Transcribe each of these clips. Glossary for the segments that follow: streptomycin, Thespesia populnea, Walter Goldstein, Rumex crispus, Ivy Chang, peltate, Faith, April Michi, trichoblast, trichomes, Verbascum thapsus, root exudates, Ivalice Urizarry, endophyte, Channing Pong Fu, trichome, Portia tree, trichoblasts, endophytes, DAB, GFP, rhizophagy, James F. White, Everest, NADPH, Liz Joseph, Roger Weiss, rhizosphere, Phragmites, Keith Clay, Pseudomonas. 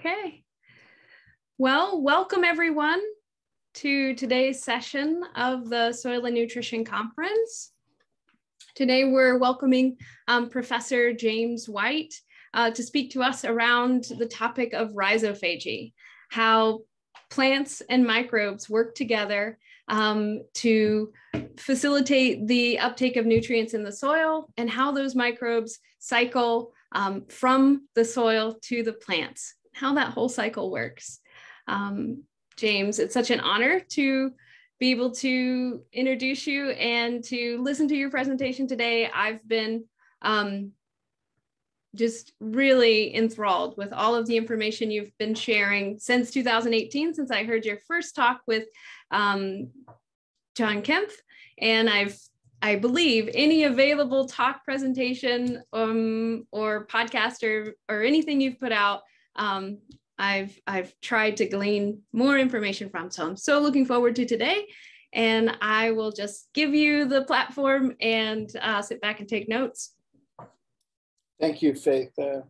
Okay. Well, welcome everyone to today's session of the Soil and Nutrition Conference. Today we're welcoming Professor James White to speak to us around the topic of rhizophagy, how plants and microbes work together to facilitate the uptake of nutrients in the soil and how those microbes cycle from the soil to the plants, how that whole cycle works. James, it's such an honor to be able to introduce you and to listen to your presentation today. I've been just really enthralled with all of the information you've been sharing since 2018, since I heard your first talk with John Kempf, and I believe any available talk, presentation, or podcast, or anything you've put out, I've tried to glean more information from. So I'm so looking forward to today, and I will just give you the platform and sit back and take notes. Thank you, Faith. That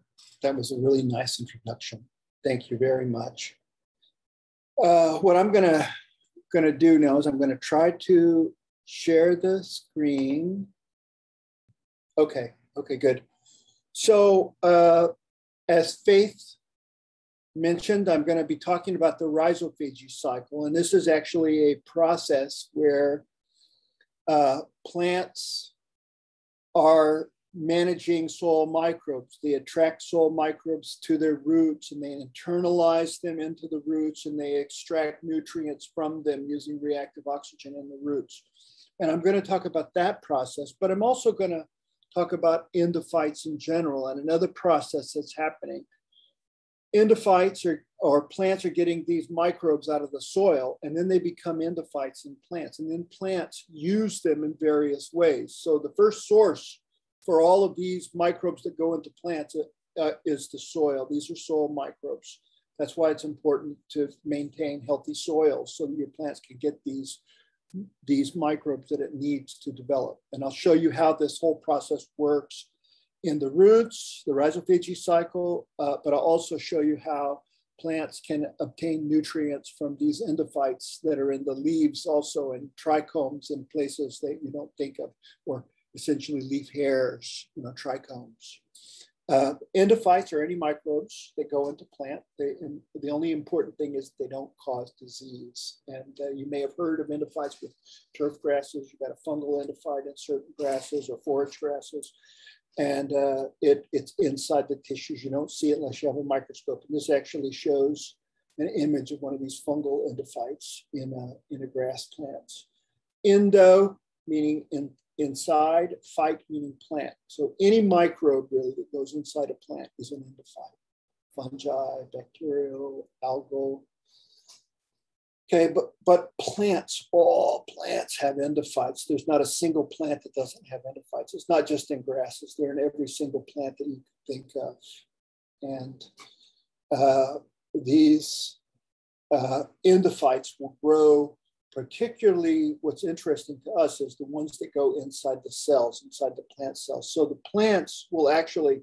was a really nice introduction. Thank you very much. What I'm gonna do now is I'm gonna try to share the screen. Okay, good. So as Faith mentioned, I'm going to be talking about the rhizophagy cycle, and this is actually a process where plants are managing soil microbes. They attract soil microbes to their roots, and they internalize them into the roots, and they extract nutrients from them using reactive oxygen in the roots. And I'm going to talk about that process, but I'm also going to talk about endophytes in general and another process that's happening. Endophytes or plants are getting these microbes out of the soil, and then they become endophytes in plants, and then plants use them in various ways. So the first source for all of these microbes that go into plants is the soil. These are soil microbes. That's why it's important to maintain healthy soils so that your plants can get these microbes that it needs to develop. And I'll show you how this whole process works in the roots, the rhizophagy cycle, but I'll also show you how plants can obtain nutrients from these endophytes that are in the leaves, also in trichomes in places that you don't think of, or essentially leaf hairs, you know, trichomes. Endophytes are any microbes that go into plant. The only important thing is they don't cause disease. And you may have heard of endophytes with turf grasses. You've got a fungal endophyte in certain grasses or forage grasses. And it's inside the tissues. You don't see it unless you have a microscope. And this actually shows an image of one of these fungal endophytes in a grass plant. Endo, meaning inside, phyte, meaning plant. So any microbe really that goes inside a plant is an endophyte. Fungi, bacterial, algal. Okay, but plants, all plants have endophytes. There's not a single plant that doesn't have endophytes. It's not just in grasses. They're in every single plant that you can think of. And these endophytes will grow, particularly what's interesting to us is the ones that go inside the cells, inside the plant cells. So the plants will actually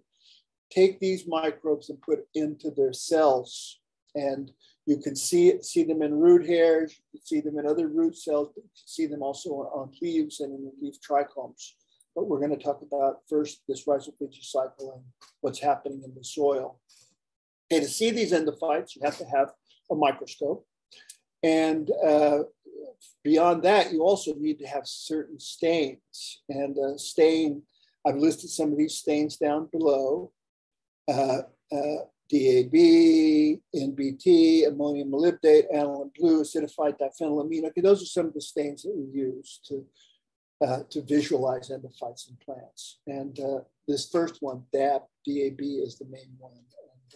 take these microbes and put into their cells, and you can see them in root hairs, you can see them in other root cells, but you can see them also on leaves and in leaf trichomes. But we're going to talk about first this rhizophagy cycle and what's happening in the soil. And to see these endophytes, you have to have a microscope. And beyond that, you also need to have certain stains. And I've listed some of these stains down below. DAB, NBT, ammonium molybdate, aniline blue, acidified diphenylamine. Okay, those are some of the stains that we use to visualize endophytes in plants. And this first one, DAB is the main one. And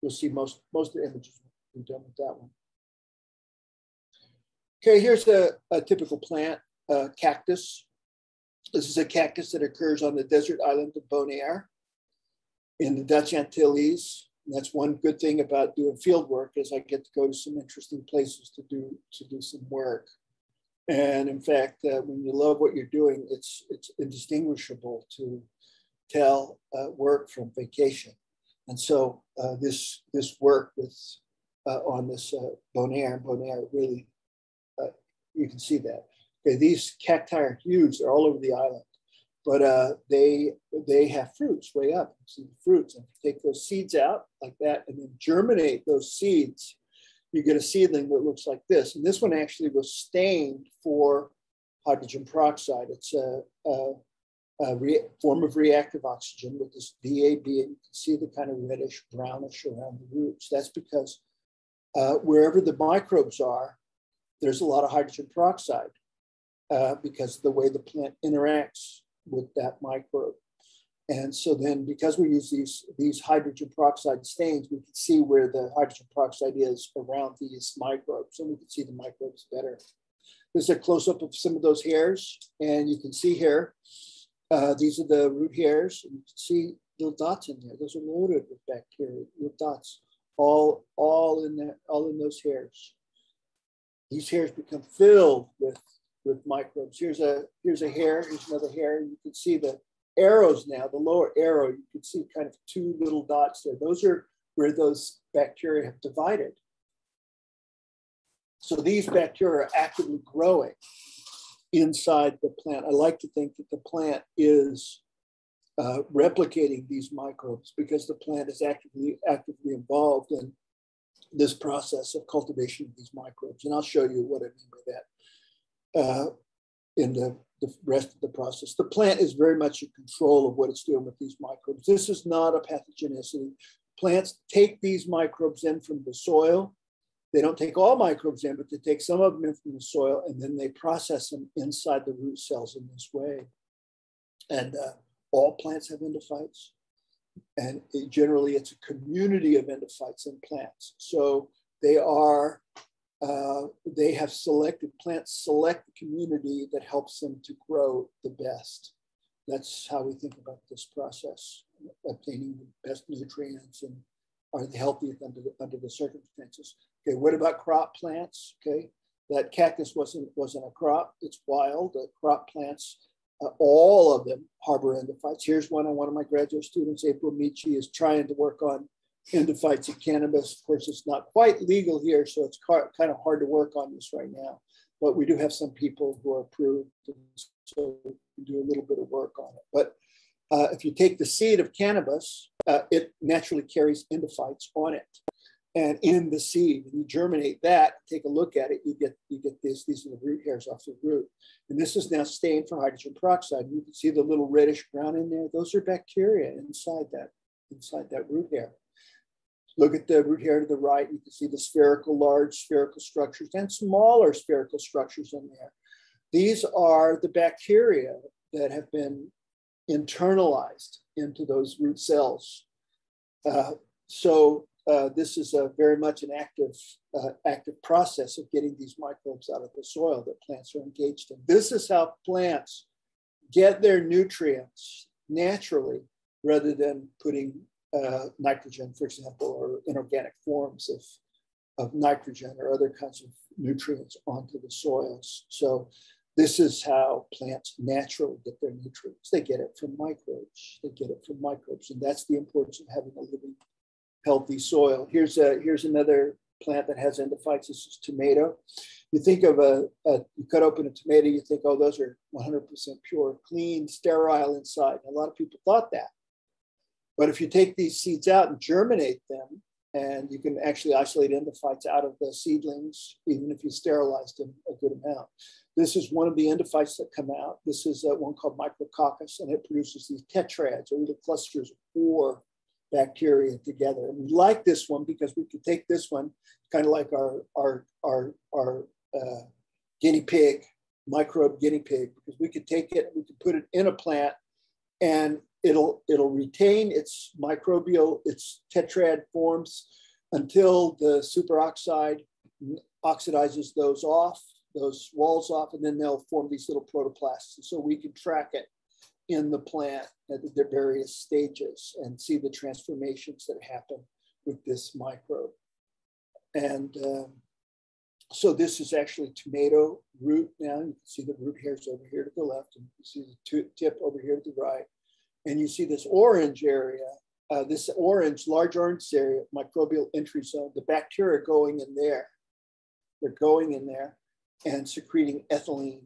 you'll see most of the images we've done with that one. Okay, here's a typical plant, cactus. This is a cactus that occurs on the desert island of Bonaire in the Dutch Antilles. And that's one good thing about doing field work is I get to go to some interesting places to do some work. And in fact, when you love what you're doing, it's indistinguishable to tell work from vacation. And so this work with on this Bonaire really, you can see that. Okay, these cacti are huge; they're all over the island, but they have fruits way up. You see the fruits, and if you take those seeds out like that, and then germinate those seeds, you get a seedling that looks like this. And this one actually was stained for hydrogen peroxide. It's a form of reactive oxygen with this DAB, and you can see the kind of reddish brownish around the roots. That's because wherever the microbes are, there's a lot of hydrogen peroxide because of the way the plant interacts with that microbe. And so then, because we use these hydrogen peroxide stains, we can see where the hydrogen peroxide is around these microbes, and we can see the microbes better. This is a close-up of some of those hairs, and you can see here, these are the root hairs, and you can see little dots in there. Those are loaded with bacteria, little dots, all in those hairs. These hairs become filled with microbes. Here's a hair, here's another hair. You can see the arrows now, the lower arrow, you can see kind of two little dots there. Those are where those bacteria have divided. So these bacteria are actively growing inside the plant. I like to think that the plant is replicating these microbes because the plant is actively involved in this process of cultivation of these microbes. And I'll show you what I mean by that. In the rest of the process. The plant is very much in control of what it's doing with these microbes. This is not a pathogenicity. Plants take these microbes in from the soil. They don't take all microbes in, but they take some of them in from the soil, and then they process them inside the root cells in this way. And all plants have endophytes. And generally, it's a community of endophytes in plants. So they are plants select the community that helps them to grow the best. That's how we think about this process, obtaining the best nutrients and are the healthiest under the circumstances. Okay, what about crop plants? Okay, that cactus wasn't a crop, it's wild. Crop plants, all of them harbor endophytes. Here's one of my graduate students, April Michi, is trying to work on endophytes of cannabis. Of course, it's not quite legal here, so it's kind of hard to work on this right now. But we do have some people who are approved, so we can do a little bit of work on it. But if you take the seed of cannabis, it naturally carries endophytes on it, and in the seed, and you germinate that. Take a look at it. You get this. These are the root hairs off the root, and this is now stained for hydrogen peroxide. You can see the little reddish brown in there. Those are bacteria inside that root hair. Look at the root hair to the right. You can see the large spherical structures and smaller spherical structures in there. These are the bacteria that have been internalized into those root cells. So this is very much an active process of getting these microbes out of the soil that plants are engaged in. This is how plants get their nutrients naturally rather than putting nitrogen, for example, or inorganic forms of nitrogen or other kinds of nutrients onto the soils. So this is how plants naturally get their nutrients. They get it from microbes. And that's the importance of having a living, healthy soil. Here's another plant that has endophytes. This is tomato. You think of you cut open a tomato, you think, oh, those are 100% pure, clean, sterile inside. And a lot of people thought that. But if you take these seeds out and germinate them, and you can actually isolate endophytes out of the seedlings, even if you sterilize them a good amount. This is one of the endophytes that come out. This is one called micrococcus, and it produces these tetrads, or little clusters of 4 bacteria together. And we like this one because we could take this one, kind of like our microbe guinea pig, because we could take it, we could put it in a plant, and it'll retain its its tetrad forms until the superoxide oxidizes those walls off, and then they'll form these little protoplasts. And so we can track it in the plant at the various stages and see the transformations that happen with this microbe. And so this is actually tomato root now. You can see the root hairs over here to the left, and you can see the tip over here to the right. And you see this orange area this orange, large orange area, microbial entry zone, the bacteria are going in there. They're going in there and secreting ethylene.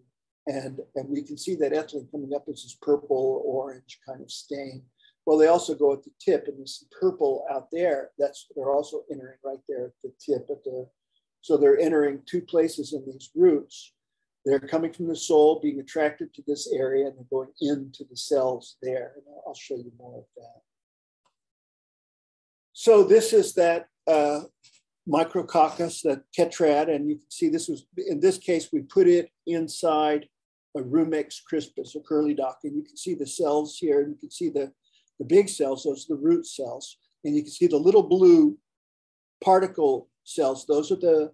And we can see that ethylene coming up as this purple, orange kind of stain. Well, they also go at the tip, and this purple out there, that's, they're also entering right there at the tip. So they're entering two places in these roots. They're coming from the sole, being attracted to this area, and they're going into the cells there. And I'll show you more of that. So this is that micrococcus, that tetrad, and you can see this was, in this case, we put it inside a Rumex crispus, a curly dock, and you can see the cells here, and you can see the big cells, those are the root cells, and you can see the little blue particle cells, those are the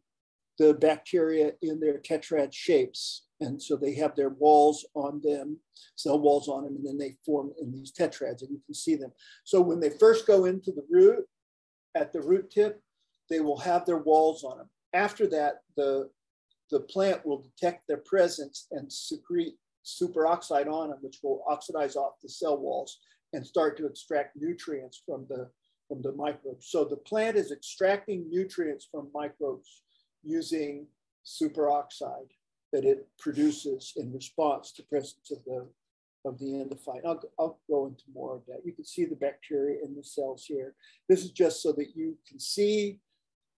bacteria in their tetrad shapes. And so they have their walls on them, cell walls on them, and then they form in these tetrads, and you can see them. So when they first go into the root, at the root tip, they will have their walls on them. After that, the plant will detect their presence and secrete superoxide on them, which will oxidize off the cell walls and start to extract nutrients from the microbes. So the plant is extracting nutrients from microbes using superoxide that it produces in response to presence of the endophyte. I'll go into more of that. You can see the bacteria in the cells here. This is just so that you can see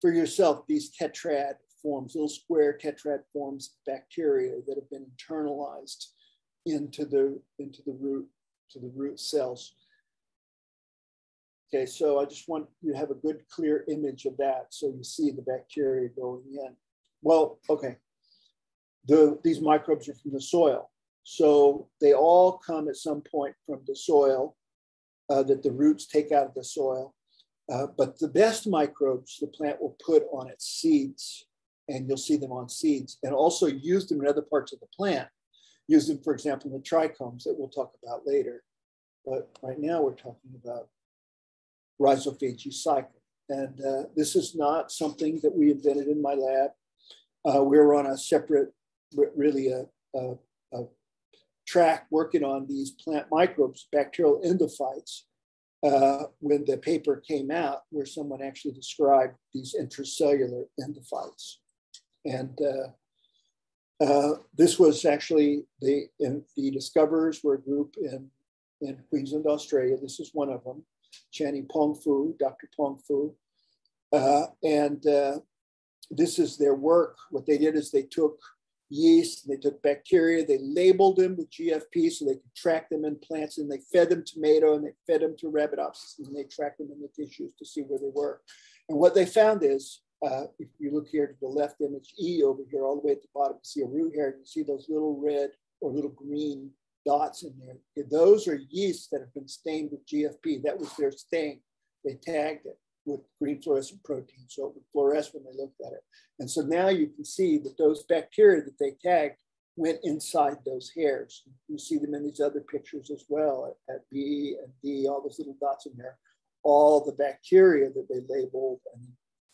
for yourself these tetrad forms, little square tetrad forms of bacteria that have been internalized into the root cells. Okay, so I just want you to have a good, clear image of that so you see the bacteria going in. Well, okay, these microbes are from the soil. So they all come at some point from the soil that the roots take out of the soil. But the best microbes the plant will put on its seeds, and you'll see them on seeds, and also use them in other parts of the plant. Use them, for example, in the trichomes that we'll talk about later. But right now we're talking about rhizophagy cycle. And this is not something that we invented in my lab. We were on a separate, really a track working on these plant microbes, bacterial endophytes, when the paper came out where someone actually described these intracellular endophytes. And this was actually, the discoverers were a group in Queensland, Australia. This is one of them, Channing Pong Fu, Dr. Pong Fu. This is their work. What they did is they took yeast, they took bacteria, they labeled them with GFP so they could track them in plants, and they fed them tomato and they fed them to Arabidopsis, and they tracked them in the tissues to see where they were. And what they found is, if you look here to the left image, E over here, all the way at the bottom, you see a root hair, and you see those little red or little green dots in there. Those are yeasts that have been stained with GFP. That was their stain. They tagged it with green fluorescent protein, so it would fluoresce when they looked at it. And so now you can see that those bacteria that they tagged went inside those hairs. You see them in these other pictures as well, at B and D, all those little dots in there, all the bacteria that they labeled and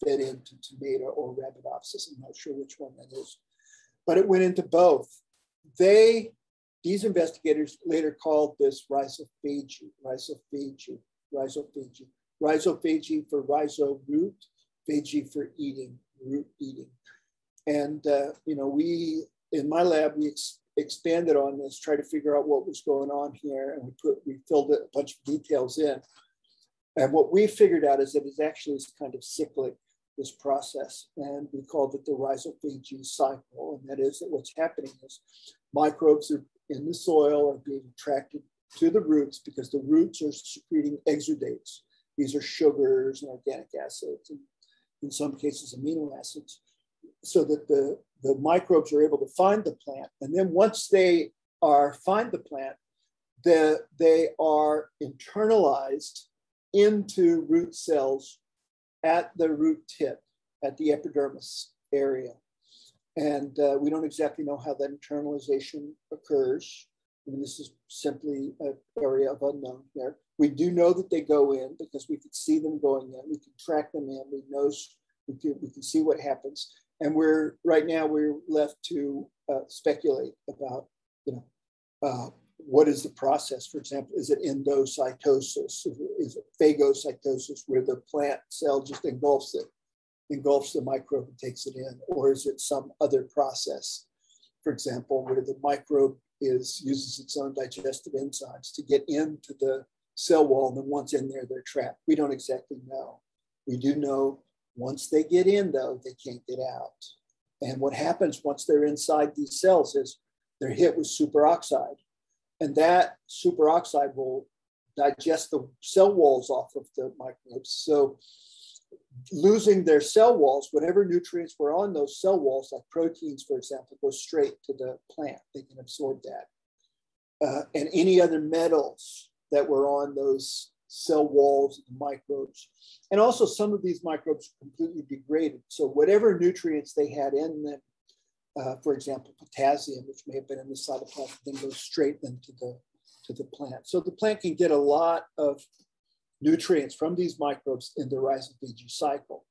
fed into tomato or Arabidopsis. I'm not sure which one that is, but it went into both. These investigators later called this rhizophagy. Rhizophagy for rhizo root, phagy for eating, root eating. And you know, we in my lab we expanded on this, tried to figure out what was going on here, and we filled a bunch of details in. And what we figured out is that it's actually kind of cyclic, this process, and we called it the rhizophagy cycle. And that is that what's happening is microbes are in the soil are being attracted to the roots because the roots are secreting exudates. These are sugars and organic acids, and in some cases amino acids, so that the microbes are able to find the plant. And then once they find the plant, they are internalized into root cells at the root tip, at the epidermis area. And we don't exactly know how that internalization occurs. I mean, this is simply an area of unknown there. We do know that they go in because we could see them going in. We can track them in. We know, we can see what happens. And right now we're left to speculate about, what is the process? For example, is it endocytosis? Is it phagocytosis, where the plant cell just engulfs the microbe and takes it in? Or is it some other process, for example, where the microbe uses its own digestive enzymes to get into the cell wall, and then once in there, they're trapped? We don't exactly know. We do know once they get in, though, they can't get out. And what happens once they're inside these cells is they're hit with superoxide. And that superoxide will digest the cell walls off of the microbes. So losing their cell walls, whatever nutrients were on those cell walls, like proteins, for example, go straight to the plant. They can absorb that. And any other metals that were on those cell walls of the microbes. And also some of these microbes are completely degraded. So whatever nutrients they had in them, for example, potassium, which may have been in the cytoplasm, then goes straight into the plant. So the plant can get a lot of nutrients from these microbes in the rhizophagy cycle.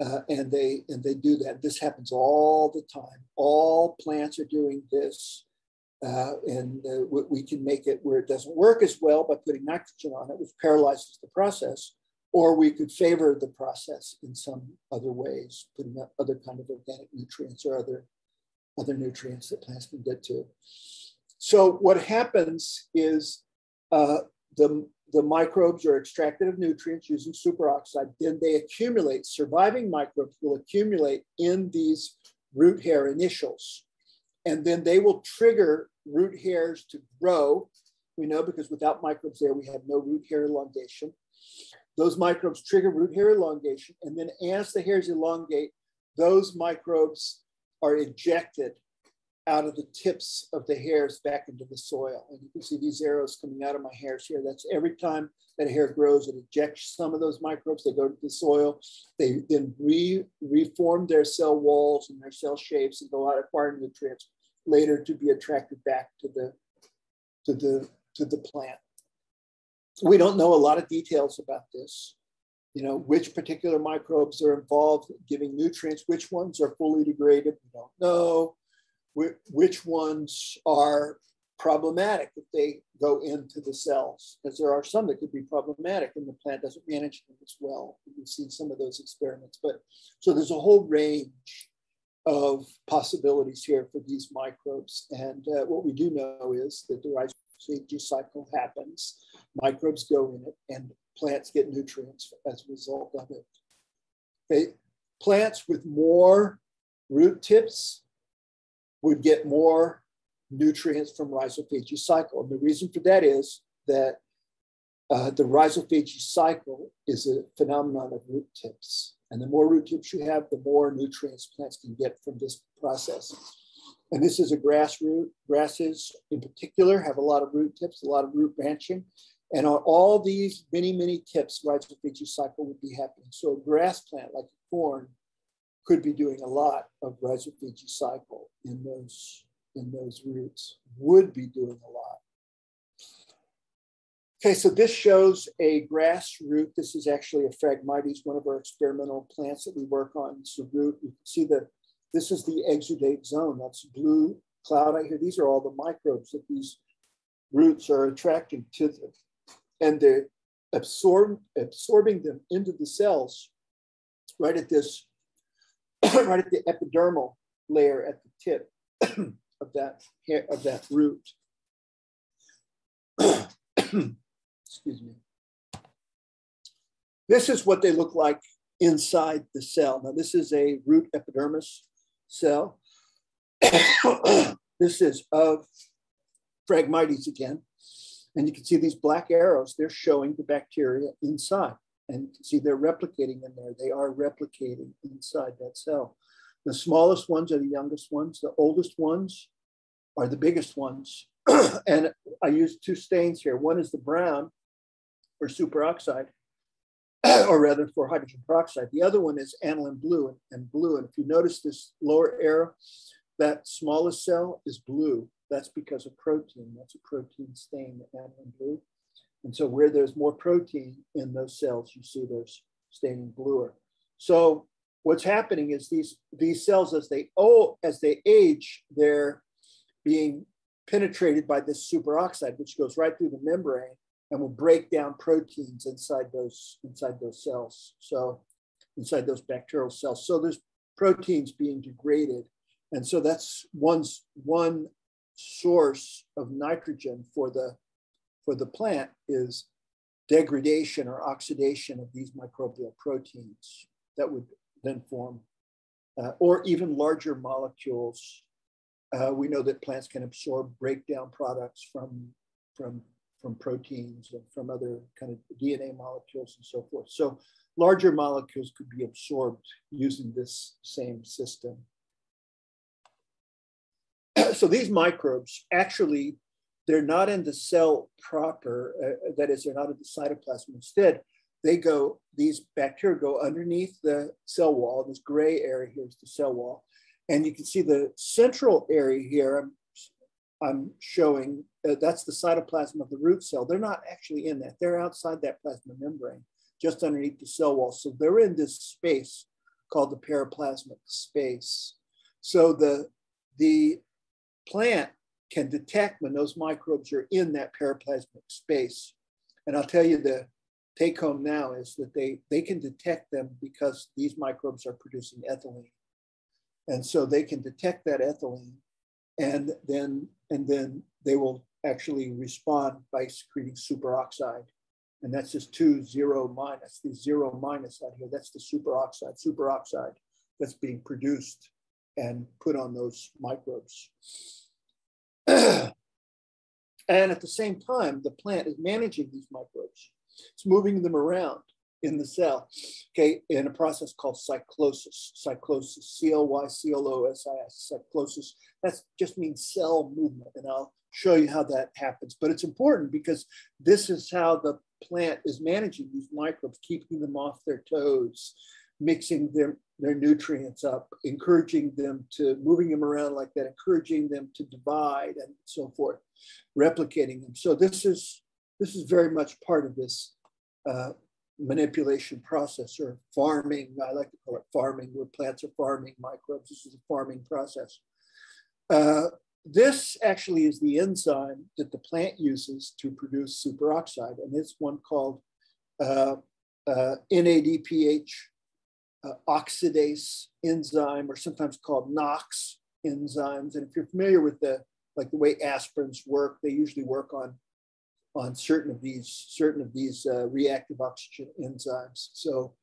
And they do that. This happens all the time. All plants are doing this. We can make it where it doesn't work as well by putting nitrogen on it, which paralyzes the process, or we could favor the process in some other ways, putting up other kind of organic nutrients or other nutrients that plants can get to. So what happens is the microbes are extracted of nutrients using superoxide, then they accumulate. Surviving microbes will accumulate in these root hair initials. And then they will trigger root hairs to grow. We know because without microbes there, we have no root hair elongation. Those microbes trigger root hair elongation. And then as the hairs elongate, those microbes are ejected out of the tips of the hairs back into the soil. And you can see these arrows coming out of my hairs here. That's every time that a hair grows, it ejects some of those microbes. They go to the soil. They then reform their cell walls and their cell shapes and go out acquiring nutrients later to be attracted back to the plant. We don't know a lot of details about this. You know, which particular microbes are involved in giving nutrients, which ones are fully degraded, we don't know. Which ones are problematic if they go into the cells, because there are some that could be problematic and the plant doesn't manage them as well. We've seen some of those experiments, but so there's a whole range of possibilities here for these microbes. And what we do know is that the rhizophagy cycle happens, microbes go in it, and plants get nutrients as a result of it. Okay. Plants with more root tips would get more nutrients from rhizophagy cycle. And the reason for that is that the rhizophagy cycle is a phenomenon of root tips. And the more root tips you have, the more nutrients plants can get from this process. And this is a grass root. Grasses in particular have a lot of root tips, a lot of root branching. And on all these many, many tips, rhizophagy cycle would be happening. So a grass plant like corn could be doing a lot of rhizophagy cycle in those roots, would be doing a lot. Okay, so this shows a grass root. This is actually a Phragmites, one of our experimental plants that we work on. It's a root. You can see that this is the exudate zone. That's blue cloud out here. These are all the microbes that these roots are attracting to them. And they're absorbing them into the cells right at this right at the epidermal layer at the tip of that root. Excuse me. This is what they look like inside the cell. Now, this is a root epidermis cell. This is of Phragmites again. And you can see these black arrows, they're showing the bacteria inside. And see, they're replicating in there. They are replicating inside that cell. The smallest ones are the youngest ones. The oldest ones are the biggest ones. And I used two stains here. One is the brown for superoxide, or rather for hydrogen peroxide. The other one is aniline blue and blue. And if you notice this lower arrow, that smallest cell is blue. That's because of protein. That's a protein stain, the aniline blue. And so where there's more protein in those cells, you see those staining bluer. So what's happening is these cells, as they age, they're being penetrated by this superoxide, which goes right through the membrane and will break down proteins inside those cells. So inside those bacterial cells. So there's proteins being degraded. And so that's one source of nitrogen for the plant is degradation or oxidation of these microbial proteins that would then form, or even larger molecules. We know that plants can absorb breakdown products from proteins and from other kind of DNA molecules and so forth. So larger molecules could be absorbed using this same system. So these microbes, actually, they're not in the cell proper, that is, they're not in the cytoplasm. Instead, these bacteria go underneath the cell wall. This gray area here is the cell wall. And you can see the central area here I'm showing, that's the cytoplasm of the root cell. They're not actually in that. They're outside that plasma membrane, just underneath the cell wall. So they're in this space called the periplasmic space. So the plant can detect when those microbes are in that periplasmic space. And I'll tell you the take home now is that they can detect them because these microbes are producing ethylene. And so they can detect that ethylene and then they will actually respond by secreting superoxide. And that's just 2, 0, minus, the 0- out here. That's the superoxide that's being produced and put on those microbes. And at the same time, the plant is managing these microbes. It's moving them around in the cell, okay, in a process called cyclosis. Cyclosis, C-L-Y-C-L-O-S-I-S, cyclosis. That just means cell movement, and I'll show you how that happens. But it's important because this is how the plant is managing these microbes, keeping them off their toes, mixing their nutrients up, encouraging them to, moving them around like that, encouraging them to divide and so forth, replicating them. So this is very much part of this manipulation process or farming. I like to call it farming, where plants are farming microbes. This is a farming process. This actually is the enzyme that the plant uses to produce superoxide, and it's one called NADPH oxidase enzyme, or sometimes called NOx enzymes. And if you're familiar with the way aspirins work, they usually work on certain of these reactive oxygen enzymes. So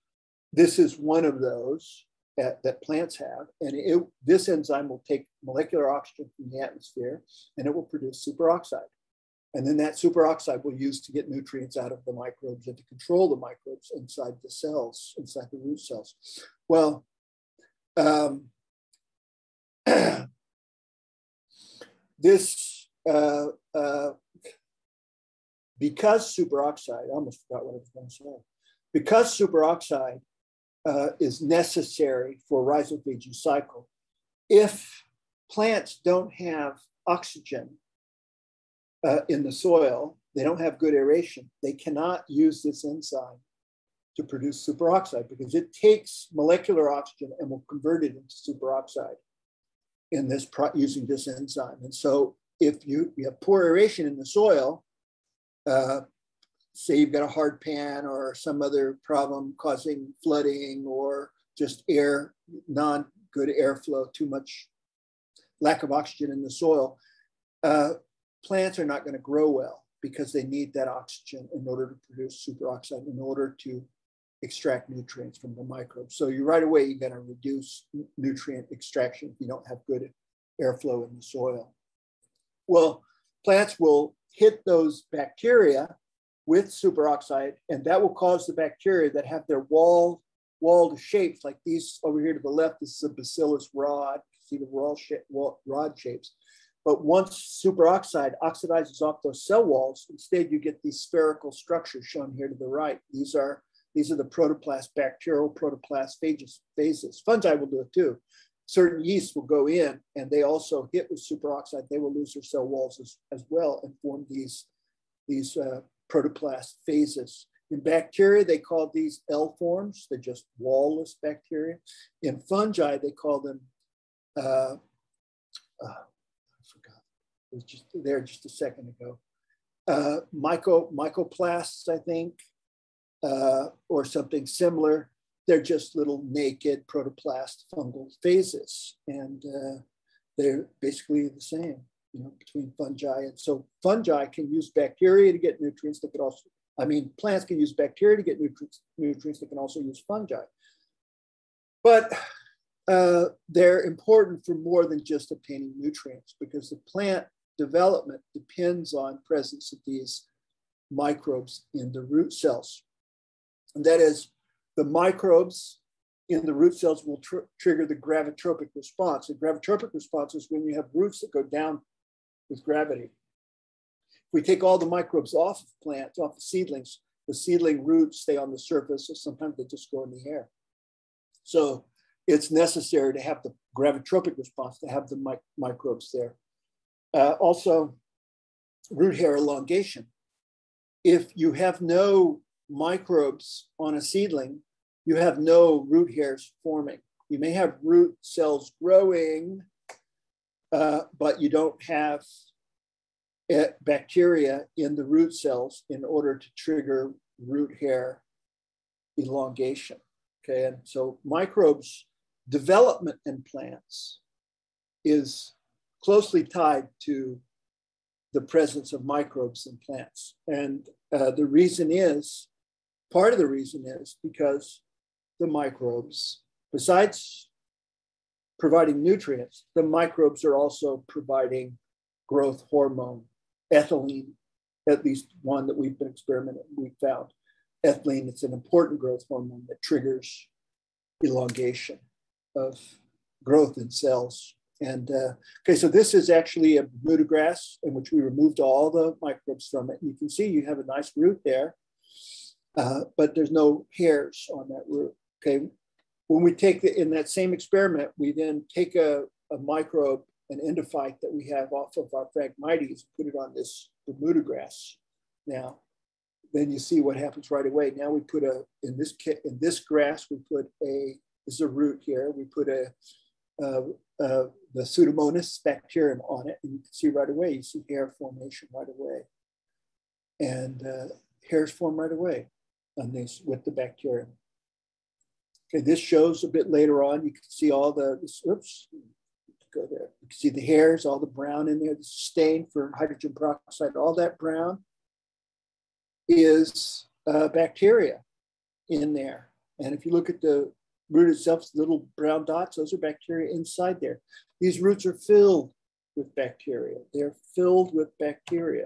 this is one of those that plants have. And this enzyme will take molecular oxygen from the atmosphere and it will produce superoxide. And then that superoxide we'll use to get nutrients out of the microbes and to control the microbes inside the cells, inside the root cells. Well, because superoxide, I almost forgot what I was going to say. Because superoxide is necessary for rhizophagy cycle, if plants don't have oxygen in the soil, they don't have good aeration, they cannot use this enzyme to produce superoxide because it takes molecular oxygen and will convert it into superoxide in this using this enzyme. And so if you have poor aeration in the soil, say you've got a hard pan or some other problem causing flooding or just air, non-good airflow, too much lack of oxygen in the soil, plants are not going to grow well because they need that oxygen in order to produce superoxide, in order to extract nutrients from the microbes. So you right away, you're going to reduce nutrient extraction if you don't have good airflow in the soil. Well, plants will hit those bacteria with superoxide, and that will cause the bacteria that have their walled shapes, like these over here to the left, this is a bacillus rod, you see the rod shapes. But once superoxide oxidizes off those cell walls, instead you get these spherical structures shown here to the right. These are the protoplast, bacterial protoplast phases. Fungi will do it too. Certain yeasts will go in and they also hit with superoxide. They will lose their cell walls as well and form these protoplast phases. In bacteria, they call these L-forms. They're just wall-less bacteria. In fungi, they call them was just there just a second ago. Mycoplasts, I think, or something similar. They're just little naked protoplast fungal phases, and they're basically the same, you know, between fungi. And so fungi can use bacteria to get nutrients. They could also, I mean, plants can use bacteria to get nutrients. They can also use fungi. But they're important for more than just obtaining nutrients, because the plant development depends on presence of these microbes in the root cells. And that is, the microbes in the root cells will trigger the gravitropic response. The gravitropic response is when you have roots that go down with gravity. If we take all the microbes off of plants, off the seedlings, the seedling roots stay on the surface, or sometimes they just go in the air. So it's necessary to have the gravitropic response, to have the microbes there. Also, root hair elongation. If you have no microbes on a seedling, you have no root hairs forming. You may have root cells growing, but you don't have bacteria in the root cells in order to trigger root hair elongation. Okay, and so microbes development in plants is closely tied to the presence of microbes in plants. And the reason is, part of the reason is because the microbes, besides providing nutrients, the microbes are also providing growth hormone, ethylene, at least one that we've been experimenting, we found. Ethylene, it's an important growth hormone that triggers elongation of growth in cells. And okay, so this is actually a Bermuda grass in which we removed all the microbes from it. And you can see you have a nice root there, but there's no hairs on that root. Okay, when we take in that same experiment, we then take a microbe, an endophyte that we have off of our Phragmites, put it on this Bermuda grass. Now, then you see what happens right away. Now we put in this grass, we put this is a root here. We put the Pseudomonas bacterium on it, and you can see right away, you see hair formation right away. And hairs form right away on these with the bacterium. Okay, this shows a bit later on, you can see all the, oops, go there. You can see the hairs, all the brown in there, the stain for hydrogen peroxide, all that brown is bacteria in there. And if you look at the root itself, little brown dots, those are bacteria inside there. These roots are filled with bacteria. They're filled with bacteria.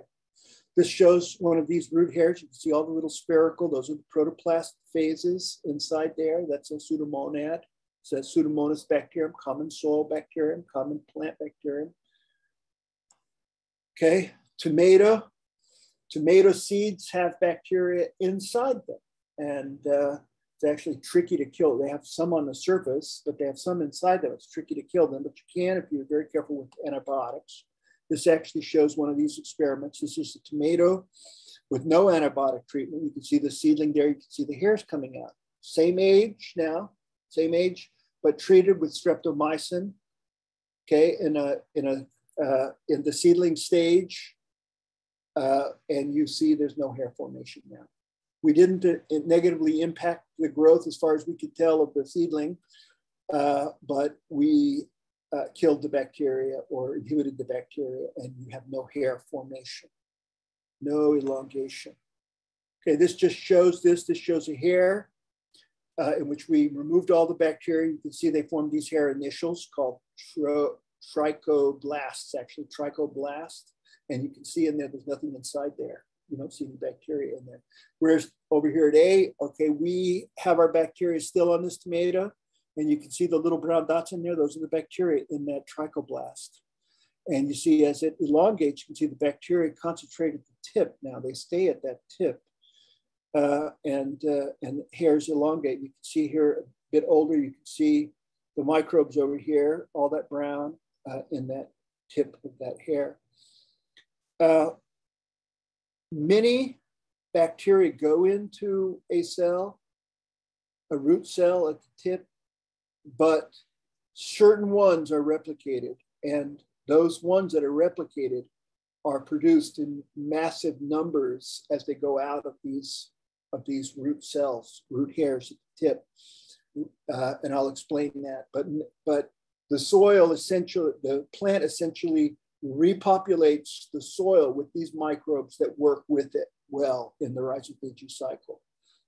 This shows one of these root hairs. You can see all the little spherical, those are the protoplast phases inside there. That's a pseudomonad. It's a Pseudomonas bacterium, common soil bacterium, common plant bacterium. Okay, tomato. Tomato seeds have bacteria inside them. And it's actually tricky to kill. They have some on the surface, but they have some inside them. It's tricky to kill them, but you can if you're very careful with antibiotics. This actually shows one of these experiments. This is a tomato with no antibiotic treatment. You can see the seedling there. You can see the hairs coming out. Same age now, same age, but treated with streptomycin. Okay, in the seedling stage. And you see there's no hair formation now. We didn't negatively impact the growth as far as we could tell of the seedling, but we killed the bacteria or inhibited the bacteria, and you have no hair formation, no elongation. Okay, this just shows this. This shows a hair in which we removed all the bacteria. You can see they formed these hair initials called trichoblasts, actually trichoblast. And you can see in there, there's nothing inside there. You don't see any bacteria in there. Whereas over here at A, okay, we have our bacteria still on this tomato, and you can see the little brown dots in there. Those are the bacteria in that trichoblast. And you see as it elongates, you can see the bacteria concentrate at the tip. Now they stay at that tip, and hairs elongate. You can see here a bit older, you can see the microbes over here, all that brown in that tip of that hair. Many bacteria go into a cell, a root cell at the tip, but certain ones are replicated. And those ones that are replicated are produced in massive numbers as they go out of these root cells, root hairs at the tip. And I'll explain that, but the soil essentially, the plant essentially repopulates the soil with these microbes that work with it well in the rhizophagy cycle.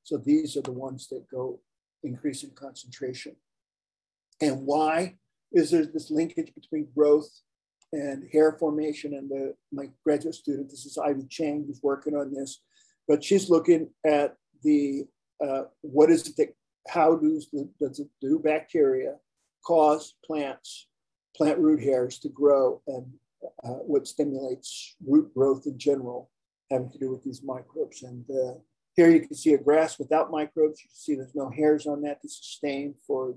So these are the ones that go increase in concentration. And why is there this linkage between growth and hair formation? And my graduate student, this is Ivy Chang, who's working on this, but she's looking at the, what is it that, how do bacteria cause plant root hairs to grow, and what stimulates root growth in general, having to do with these microbes. And here you can see a grass without microbes. You can see there's no hairs on that. This is stained for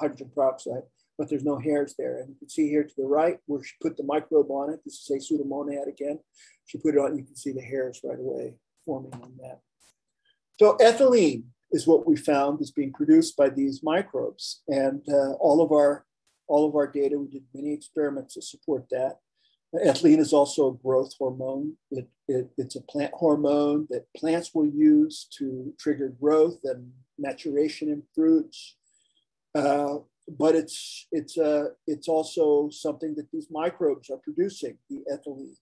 hydrogen peroxide, but there's no hairs there. And you can see here to the right where she put the microbe on it. This is a pseudomonad again. She put it on, you can see the hairs right away forming on that. So ethylene is what we found is being produced by these microbes, and all of our data, we did many experiments to support that. Ethylene is also a growth hormone. It's a plant hormone that plants will use to trigger growth and maturation in fruits. But it's also something that these microbes are producing, the ethylene,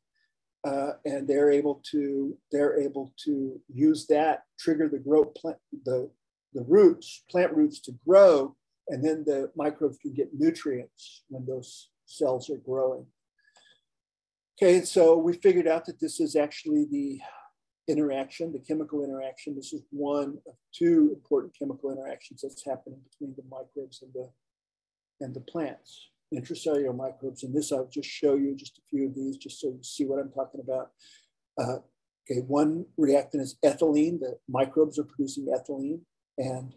and they're able to use that, trigger the growth plant roots to grow, and then the microbes can get nutrients when those cells are growing. Okay, so we figured out that this is actually the interaction, the chemical interaction. This is one of two important chemical interactions that's happening between the microbes and the plants. Intracellular microbes, and this I'll just show you just a few of these, just so you see what I'm talking about. Okay, one reactant is ethylene. The microbes are producing ethylene, and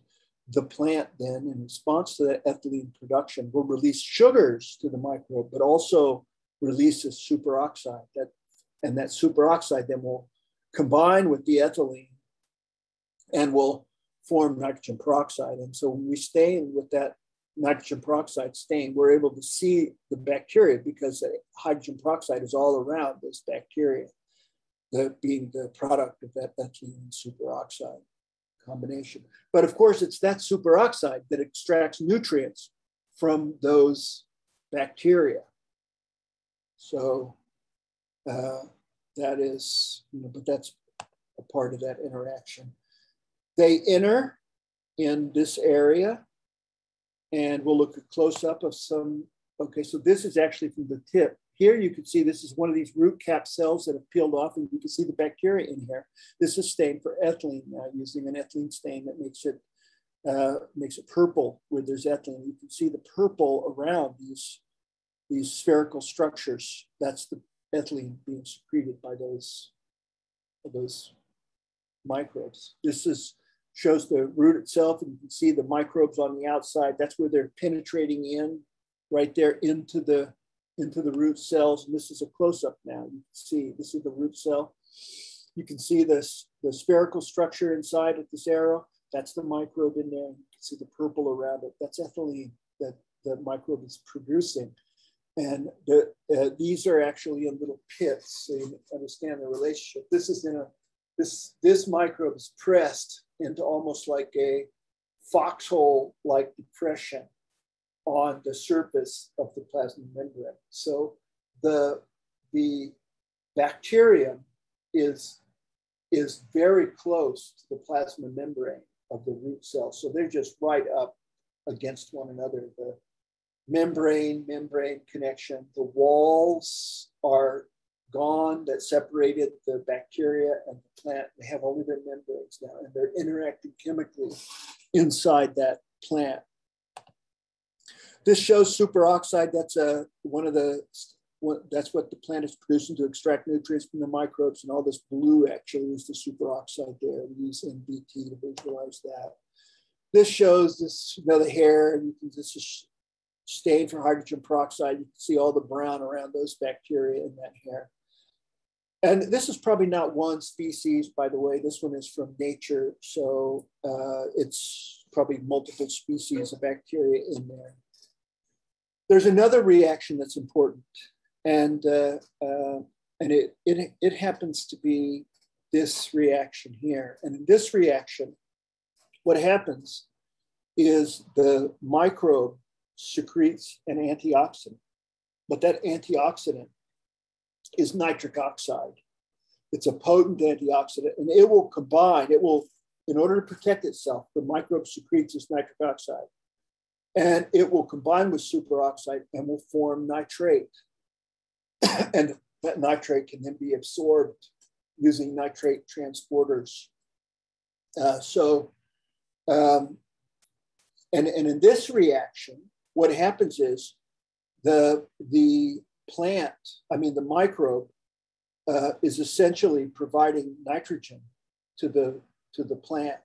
the plant then, in response to that ethylene production, will release sugars to the microbe, but also releases superoxide. That superoxide then will combine with the ethylene and will form nitrogen peroxide. And so when we stain with that nitrogen peroxide stain, we're able to see the bacteria because the hydrogen peroxide is all around those bacteria, that being the product of that ethylene and superoxide combination. But of course, it's that superoxide that extracts nutrients from those bacteria. So that is, but that's a part of that interaction. They enter in this area, and we'll look at close up of some. Okay, so this is actually from the tip. Here you can see this is one of these root cap cells that have peeled off, and you can see the bacteria in here. This is stained for ethylene now, using an ethylene stain that makes it purple where there's ethylene. You can see the purple around these spherical structures. That's the ethylene being secreted by those microbes. This shows the root itself, and you can see the microbes on the outside. That's where they're penetrating in, right there into the root cells. And this is a close-up now. You can see this is the root cell. You can see the spherical structure inside with this arrow. That's the microbe in there. You can see the purple around it. That's ethylene that the microbe is producing. And these are actually in little pits, so you understand the relationship. This is in a, this microbe is pressed into almost like a foxhole-like depression on the surface of the plasma membrane. So the bacterium is very close to the plasma membrane of the root cell. So they're just right up against one another. The membrane-membrane connection, the walls are gone that separated the bacteria and the plant. They have only their membranes now, and they're interacting chemically inside that plant. This shows superoxide. That's that's what the plant is producing to extract nutrients from the microbes, and all this blue actually is the superoxide there. We use NBT to visualize that. This shows this another hair, and this is stained for hydrogen peroxide. You can see all the brown around those bacteria in that hair. And this is probably not one species, by the way. This one is from nature, so it's probably multiple species of bacteria in there. There's another reaction that's important, and And it happens to be this reaction here. And in this reaction, what happens is the microbe secretes an antioxidant, but that antioxidant is nitric oxide. It's a potent antioxidant, and it will combine, it will, in order to protect itself, the microbe secretes this nitric oxide, and it will combine with superoxide and will form nitrate. And that nitrate can then be absorbed using nitrate transporters. And in this reaction, what happens is the plant, I mean, the microbe is essentially providing nitrogen to the plant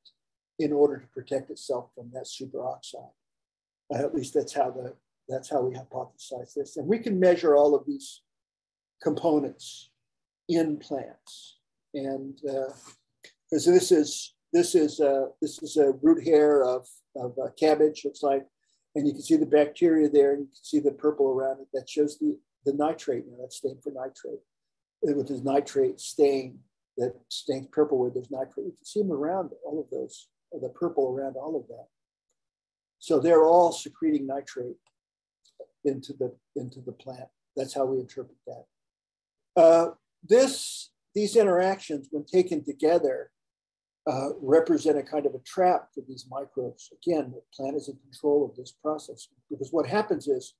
in order to protect itself from that superoxide. At least that's how we hypothesize this. And we can measure all of these components in plants, and because this is a root hair of cabbage, looks like, and you can see the bacteria there, and you can see the purple around it. That shows the nitrate. Now that's stained for nitrate. With this nitrate stain that stains purple where there's nitrate, you can see them around all of those. Or the purple around all of that. So they're all secreting nitrate into the plant. That's how we interpret that. These interactions, when taken together, represent a kind of a trap for these microbes. Again, the plant is in control of this process, because what happens is,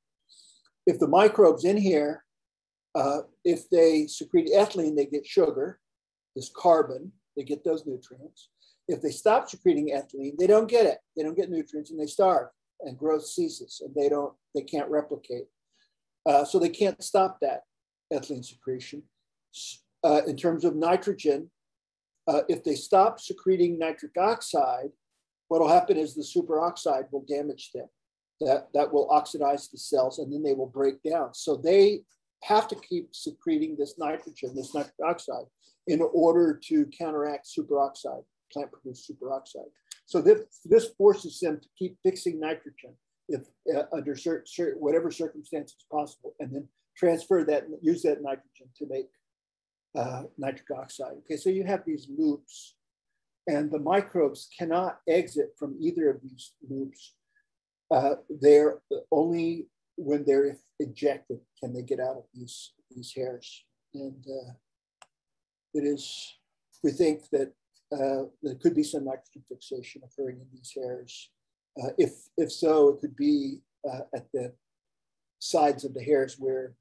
if the microbes in here, if they secrete ethylene, they get sugar, this carbon, they get those nutrients. If they stop secreting ethylene, they don't get it. They don't get nutrients, and they starve, and growth ceases, and they can't replicate. So they can't stop that ethylene secretion. In terms of nitrogen, if they stop secreting nitric oxide, what will happen is the superoxide will damage them. That will oxidize the cells, and then they will break down. So they have to keep secreting this nitrogen, this nitric oxide, in order to counteract superoxide, plant-produced superoxide. So this forces them to keep fixing nitrogen if under whatever circumstances possible, and then transfer that, use that nitrogen to make nitric oxide. Okay, so you have these loops, and the microbes cannot exit from either of these loops. They're only when they're injected can they get out of these hairs, and we think that there could be some nitrogen fixation occurring in these hairs. If so, it could be at the sides of the hairs where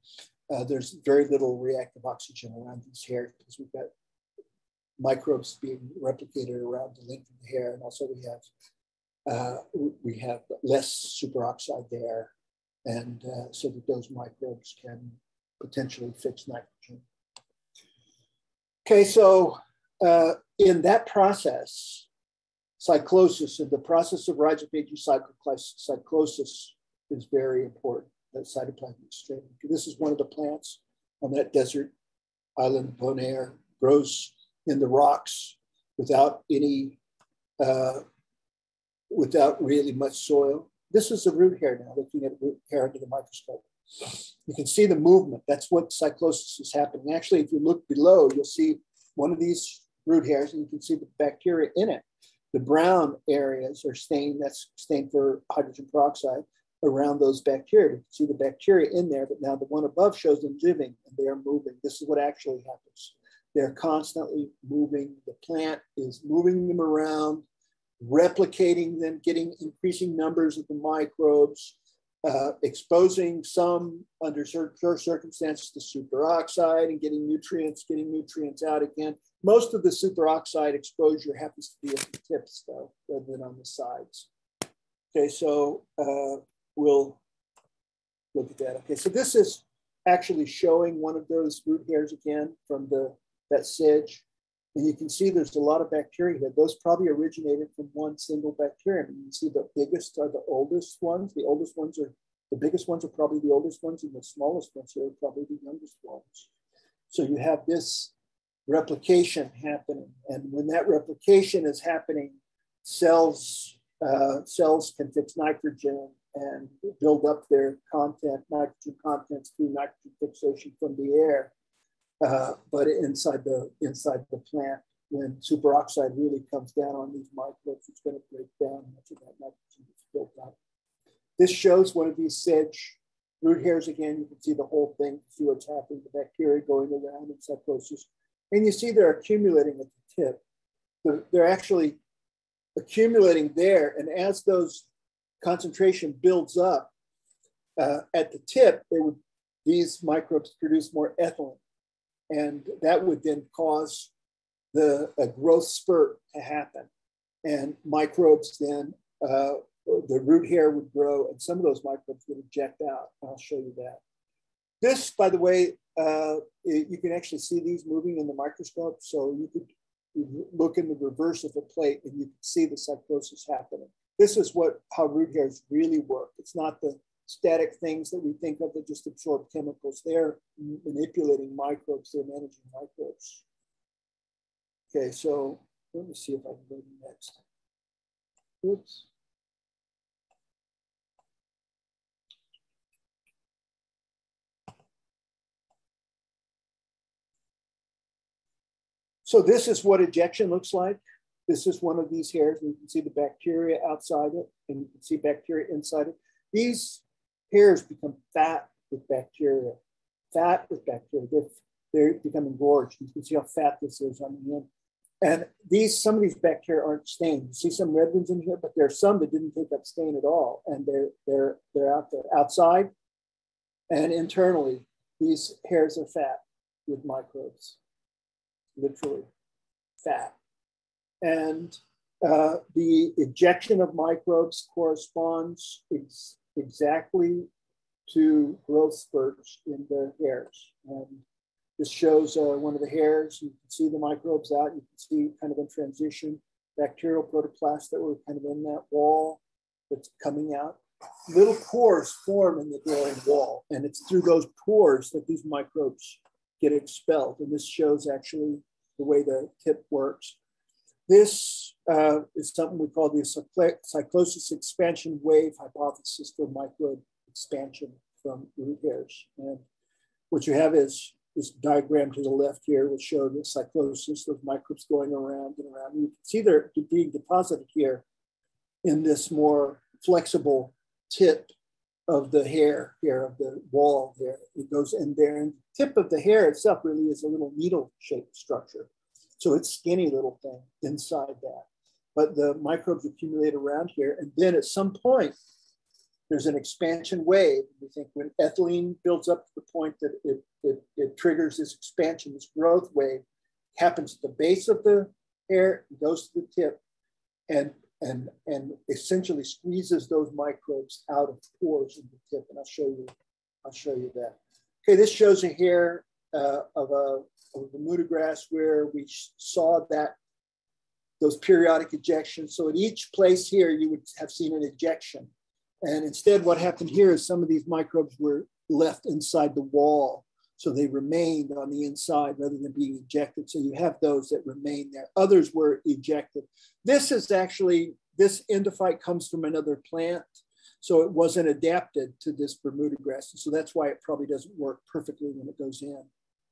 there's very little reactive oxygen around these hairs, because we've got microbes being replicated around the length of the hair, and also we have less superoxide there, and so that those microbes can potentially fix nitrogen. Okay, so in that process, cyclosis, and the process of rhizophagy cyclosis is very important, that cytoplasmic strain. This is one of the plants on that desert island, Bonaire, grows in the rocks without any, without really much soil. This is the root hair now, looking at root hair under the microscope. You can see the movement. That's what cyclosis is happening. Actually, if you look below, you'll see one of these root hairs, and you can see the bacteria in it. The brown areas are stained, that's stained for hydrogen peroxide around those bacteria. You can see the bacteria in there, but now the one above shows them living, and they are moving. This is what actually happens. They're constantly moving. The plant is moving them around, replicating them, getting increasing numbers of the microbes, exposing some under certain circumstances to superoxide and getting nutrients out again. Most of the superoxide exposure happens to be at the tips, though, rather than on the sides. Okay, so we'll look at that. Okay, so this is actually showing one of those root hairs again from that sedge. And you can see there's a lot of bacteria here. Those probably originated from one single bacterium. You can see the biggest are the oldest ones. The oldest ones are, the biggest ones are probably the oldest ones, and the smallest ones here are probably the youngest ones. So you have this replication happening. And when that replication is happening, cells can fix nitrogen and build up their nitrogen contents through nitrogen fixation from the air. but inside the plant, when superoxide really comes down on these microbes, it's going to break down much of that nitrogen that's built up. This shows one of these sedge root hairs again. You can see the whole thing, see what's happening, the bacteria going around in cyclosis. And you see they're accumulating at the tip. They're actually accumulating there. And as those concentration builds up at the tip, these microbes produce more ethylene. And that would then cause a growth spurt to happen. And microbes then, the root hair would grow, and some of those microbes would eject out. I'll show you that. This, by the way, you can actually see these moving in the microscope. So you could look in the reverse of the plate and you can see the cyclosis happening. This is how root hairs really work. It's not the static things that we think of that just absorb chemicals. They're manipulating microbes, they're managing microbes. Okay, so let me see if I can go to the next. Oops. So this is what ejection looks like. This is one of these hairs. You can see the bacteria outside it, and you can see bacteria inside it. These hairs become fat with bacteria. Fat with bacteria. They become engorged. You can see how fat this is on the end. And some of these bacteria aren't stained. You see some red ones in here, but there are some that didn't take up stain at all, and they're out there outside, and internally these hairs are fat with microbes. Literally fat. And the ejection of microbes corresponds exactly to growth spurts in the hairs. And this shows one of the hairs. You can see the microbes out. You can see kind of in transition bacterial protoplasts that were kind of in that wall that's coming out. Little pores form in the growing wall. And it's through those pores that these microbes get expelled. And this shows actually the way the tip works. This is something we call the cyclosis expansion wave hypothesis for microbe expansion from root hairs. And what you have is this diagram to the left here, which shows the cyclosis of microbes going around and around. And you can see they're being deposited here in this more flexible tip of the hair here, of the wall there. It goes in there, and the tip of the hair itself really is a little needle-shaped structure. So it's skinny little thing inside that. But the microbes accumulate around here, and then at some point, there's an expansion wave. We think when ethylene builds up to the point that it triggers this expansion, this growth wave, happens at the base of the hair, goes to the tip, and essentially squeezes those microbes out of pores in the tip. And I'll show you that. Okay, this shows a hair of the Bermuda grass where we saw those periodic ejections. So at each place here, you would have seen an ejection. And instead what happened here is some of these microbes were left inside the wall. So they remained on the inside rather than being ejected. So you have those that remain there. Others were ejected. This endophyte comes from another plant. So it wasn't adapted to this Bermuda grass. So that's why it probably doesn't work perfectly when it goes in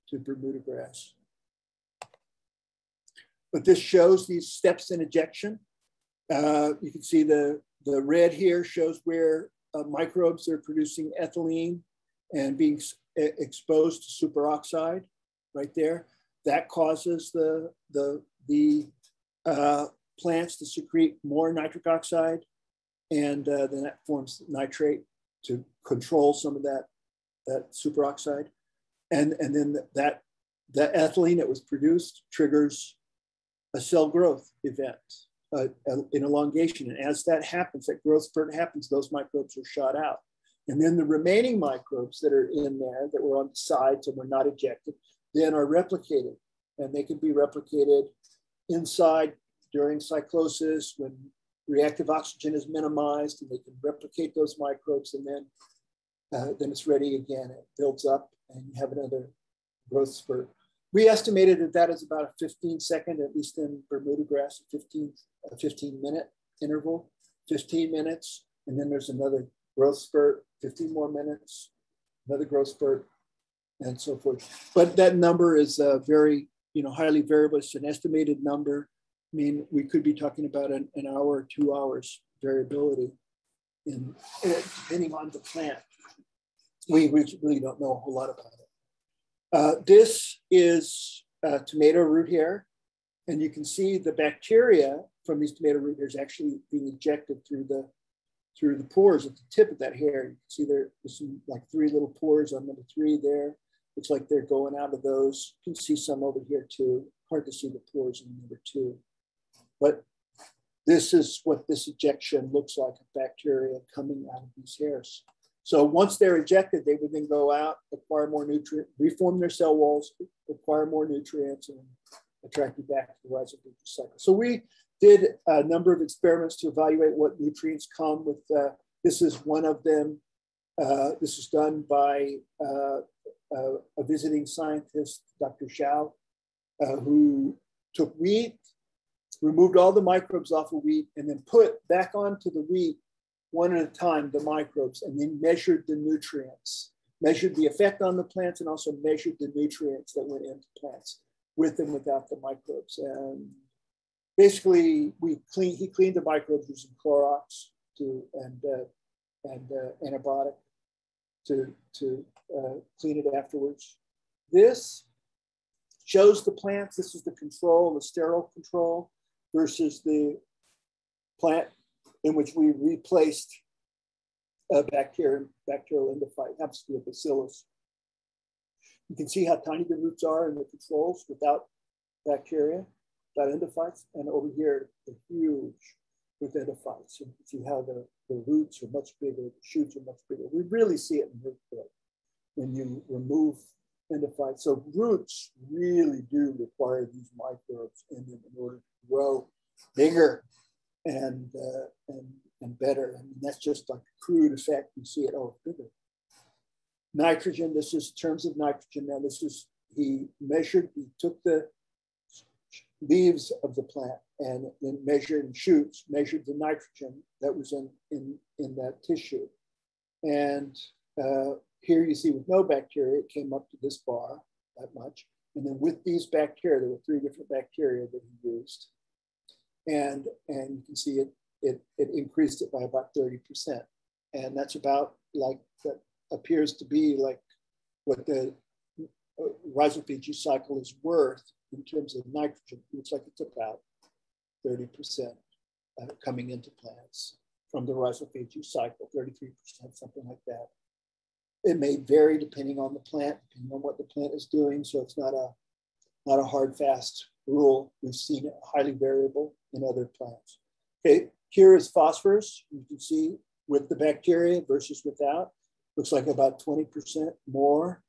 to Bermuda grass. But this shows these steps in ejection. You can see the red here shows where microbes are producing ethylene and being exposed to superoxide right there. That causes the plants to secrete more nitric oxide, and then that forms nitrate to control some of that superoxide. And then that ethylene that was produced triggers a cell growth event, an elongation. And as that happens, that growth spurt happens, those microbes are shot out. And then the remaining microbes that are in there that were on the sides and were not ejected, then are replicated. And they can be replicated inside during cyclosis when reactive oxygen is minimized, and they can replicate those microbes, and then it's ready again. It builds up and you have another growth spurt. We estimated that is about a 15-second, at least in Bermuda grass, a 15-minute interval, 15 minutes, and then there's another growth spurt, 15 more minutes, another growth spurt, and so forth. But that number is very, highly variable. It's an estimated number. I mean, we could be talking about an hour, 2 hours variability in depending on the plant. We really don't know a whole lot about it. This is tomato root hair. And you can see the bacteria from these tomato root hairs actually being ejected through the pores at the tip of that hair. You can see there's some, like, 3 little pores on number 3 there. Looks like they're going out of those. You can see some over here too. Hard to see the pores in number 2. But this is what this ejection looks like, of bacteria coming out of these hairs. So once they're ejected, they would then go out, acquire more nutrients, reform their cell walls, acquire more nutrients, and attracted back to the rhizoblastoid cycle. So we did a number of experiments to evaluate what nutrients come with. This is one of them. This is done by a visiting scientist, Dr. Xiao, who took wheat, removed all the microbes off of wheat, and then put back onto the wheat one at a time the microbes, and then measured the nutrients, measured the effect on the plants, and also measured the nutrients that went into plants with and without the microbes. And basically, he cleaned the microbes using Clorox and antibiotic to clean it afterwards. This shows the plants. This is the control, the sterile control, versus the plant in which we replaced a bacterial endophyte. It happens to be a bacillus. You can see how tiny the roots are in the controls without bacteria, without endophytes. And over here, they're huge with endophytes. You can see how the roots are much bigger, the shoots are much bigger. We really see it in root growth when you remove endophytes. So roots really do require these microbes in them in order to grow bigger and better. I mean, that's just like a crude effect. You see it all bigger. Nitrogen, this is terms of nitrogen. Now this is, he took the leaves of the plant and then measured, and shoots, measured the nitrogen that was in that tissue. And here you see with no bacteria, it came up to this bar, that much. And then with these bacteria, there were 3 different bacteria that he used. And you can see it increased it by about 30%. And that's about like that. Appears to be like what the rhizophagy cycle is worth in terms of nitrogen. It looks like it's about 30% coming into plants from the rhizophagy cycle, 33%, something like that. It may vary depending on the plant, depending on what the plant is doing. So it's not a hard, fast rule. We've seen it highly variable in other plants. Okay, here is phosphorus. You can see with the bacteria versus without. Looks like about 20% more,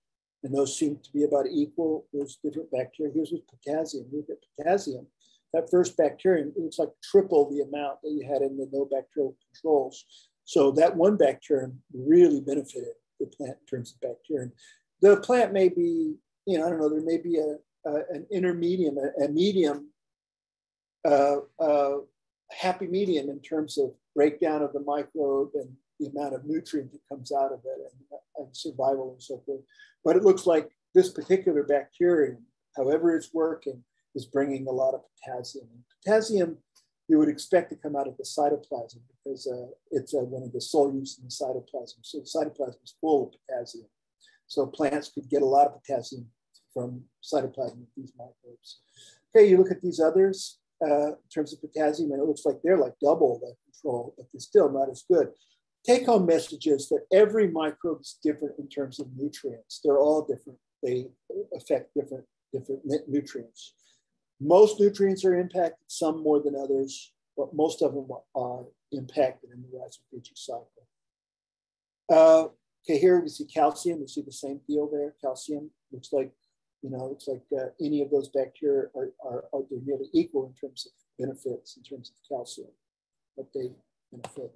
and those seem to be about equal. Those different bacteria. Here's with potassium. Look at potassium. That first bacterium, it looks like triple the amount that you had in the no bacterial controls. So that one bacterium really benefited the plant in terms of bacterium. The plant may be, I don't know. There may be an intermedium, a medium, happy medium in terms of breakdown of the microbe and the amount of nutrient that comes out of it and survival and so forth. But it looks like this particular bacterium, however it's working, is bringing a lot of potassium. And potassium, you would expect to come out of the cytoplasm because it's one of the solutes in the cytoplasm. So the cytoplasm is full of potassium. So plants could get a lot of potassium from cytoplasm with these microbes. Okay, you look at these others in terms of potassium, and it looks like they're like double the control, but they're still not as good. Take-home message is that every microbe is different in terms of nutrients. They're all different. They affect different nutrients. Most nutrients are impacted, some more than others, but most of them are impacted in the rhizophagy cycle. Okay, here we see calcium. We see the same deal there. Calcium looks like, it's like any of those bacteria are nearly equal in terms of benefits, in terms of calcium, but they benefit.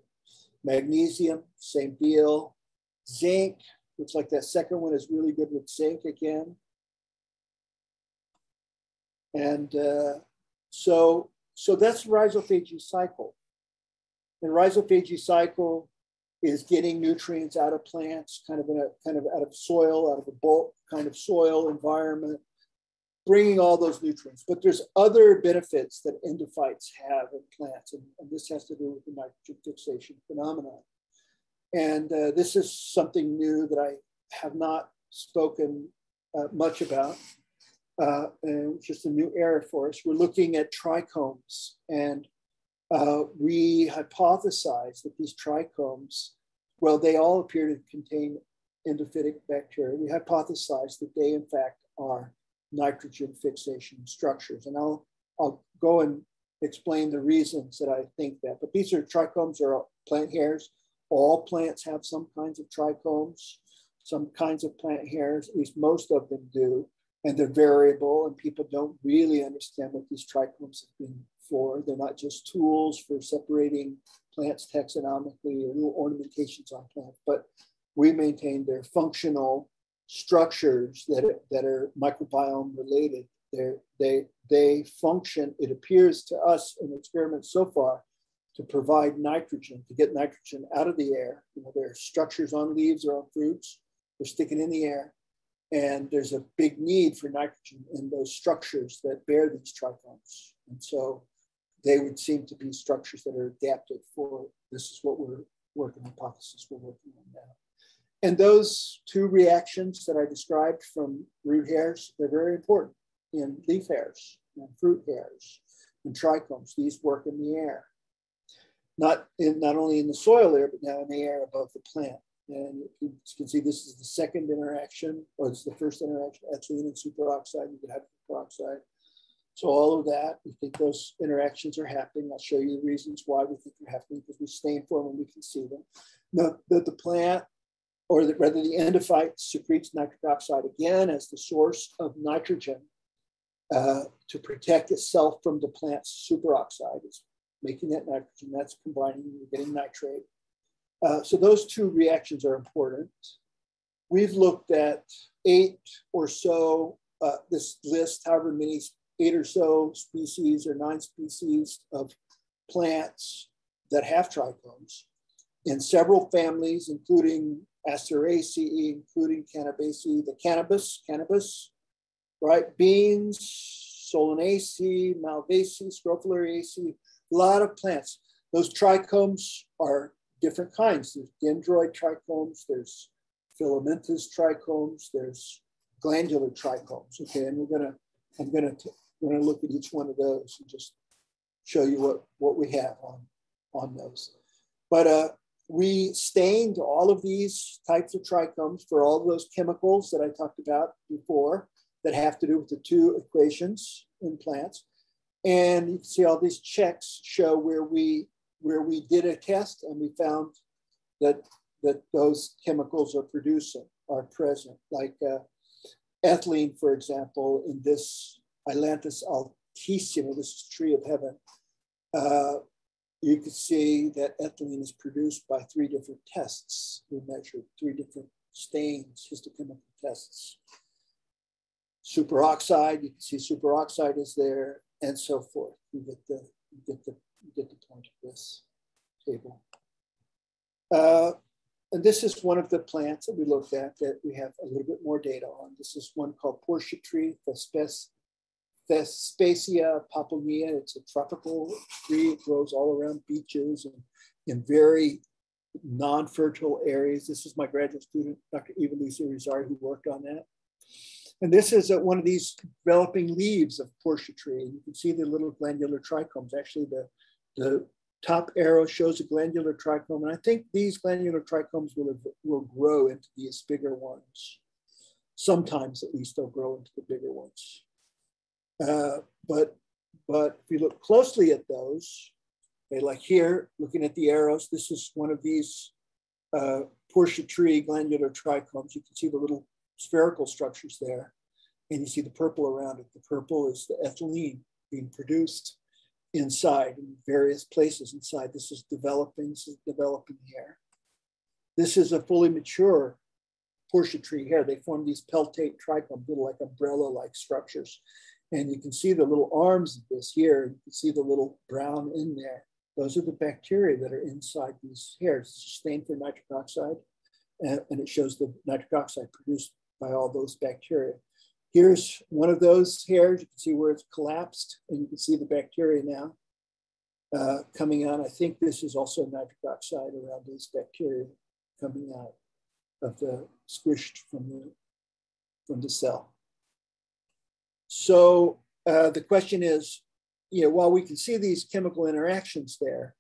Magnesium, same deal. Zinc, looks like that second one is really good with zinc again. And so that's the rhizophagy cycle. The rhizophagy cycle is getting nutrients out of plants, out of soil, out of a bulk kind of soil environment, bringing all those nutrients. But there's other benefits that endophytes have in plants, and this has to do with the nitrogen fixation phenomenon. And this is something new that I have not spoken much about, and it's just a new era for us. We're looking at trichomes, and we hypothesize that these trichomes, well, they all appear to contain endophytic bacteria. We hypothesize that they, in fact, are nitrogen fixation structures. And I'll go and explain the reasons that I think that. But these are trichomes, are plant hairs. All plants have some kinds of trichomes, some kinds of plant hairs, at least most of them do. And they're variable, and people don't really understand what these trichomes have been for. They're not just tools for separating plants taxonomically or little ornamentations on plants, but we maintain they're functional structures that are microbiome related. They function, it appears to us in experiments so far, to provide nitrogen, to get nitrogen out of the air. You know, there are structures on leaves or on fruits, they're sticking in the air. And there's a big need for nitrogen in those structures that bear these trichomes. And so they would seem to be structures that are adapted for, this is what we're working, hypothesis we're working on now. And those two reactions that I described from root hairs, they're very important in leaf hairs and fruit hairs and trichomes. These work in the air, not only in the soil air, but now in the air above the plant. And you can see this is the second interaction, or it's the first interaction, ethylene and superoxide, you can have peroxide. So all of that, we think those interactions are happening. I'll show you the reasons why we think they're happening, because we stain for them and we can see them. Now, the plant, or rather the endophyte, secretes nitric oxide again as the source of nitrogen to protect itself from the plant's superoxide. It's making that nitrogen, that's combining, you're getting nitrate. So those two reactions are important. We've looked at eight or so, this list, however many, eight or so species or nine species of plants that have trichomes in several families, including Asteraceae, including Cannabaceae, the cannabis, right? Beans, Solanaceae, Malvaceae, Scrophulariaceae, a lot of plants. Those trichomes are different kinds. There's dendroid trichomes, there's filamentous trichomes, there's glandular trichomes. Okay, and I'm gonna look at each one of those and just show you what we have on those. But we stained all of these types of trichomes for all of those chemicals that I talked about before that have to do with the two equations in plants. And you can see all these checks show where we did a test and we found that those chemicals are present, like ethylene, for example, in this Ailanthus altissima, this is tree of heaven. You can see that ethylene is produced by three different tests. We measured three different stains, histochemical tests. Superoxide, you can see superoxide is there, and so forth. You get the point of this table. And this is one of the plants that we looked at that we have a little bit more data on. This is one called Portia tree, Thespesia populnea. It's a tropical tree. It grows all around beaches and in very non-fertile areas. This is my graduate student, Dr. Ivalice Urizarry, who worked on that. And this is one of these developing leaves of Portia tree. You can see the little glandular trichomes. Actually, the top arrow shows a glandular trichome. And I think these glandular trichomes will grow into these bigger ones. Sometimes, at least, they'll grow into the bigger ones. But if you look closely at those, okay, like here, looking at the arrows, this is one of these Portia tree glandular trichomes. You can see the little spherical structures there. And you see the purple around it. The purple is the ethylene being produced inside in various places inside. This is developing hair. This is a fully mature Portia tree hair. They form these peltate trichomes, little like umbrella-like structures. And you can see the little arms of this here. You can see the little brown in there. Those are the bacteria that are inside these hairs. It's a stain for nitric oxide, and it shows the nitric oxide produced by all those bacteria. Here's one of those hairs. You can see where it's collapsed, and you can see the bacteria now coming out. I think this is also nitric oxide around these bacteria coming out of the squished from the cell. So the question is, you know, while we can see these chemical interactions there,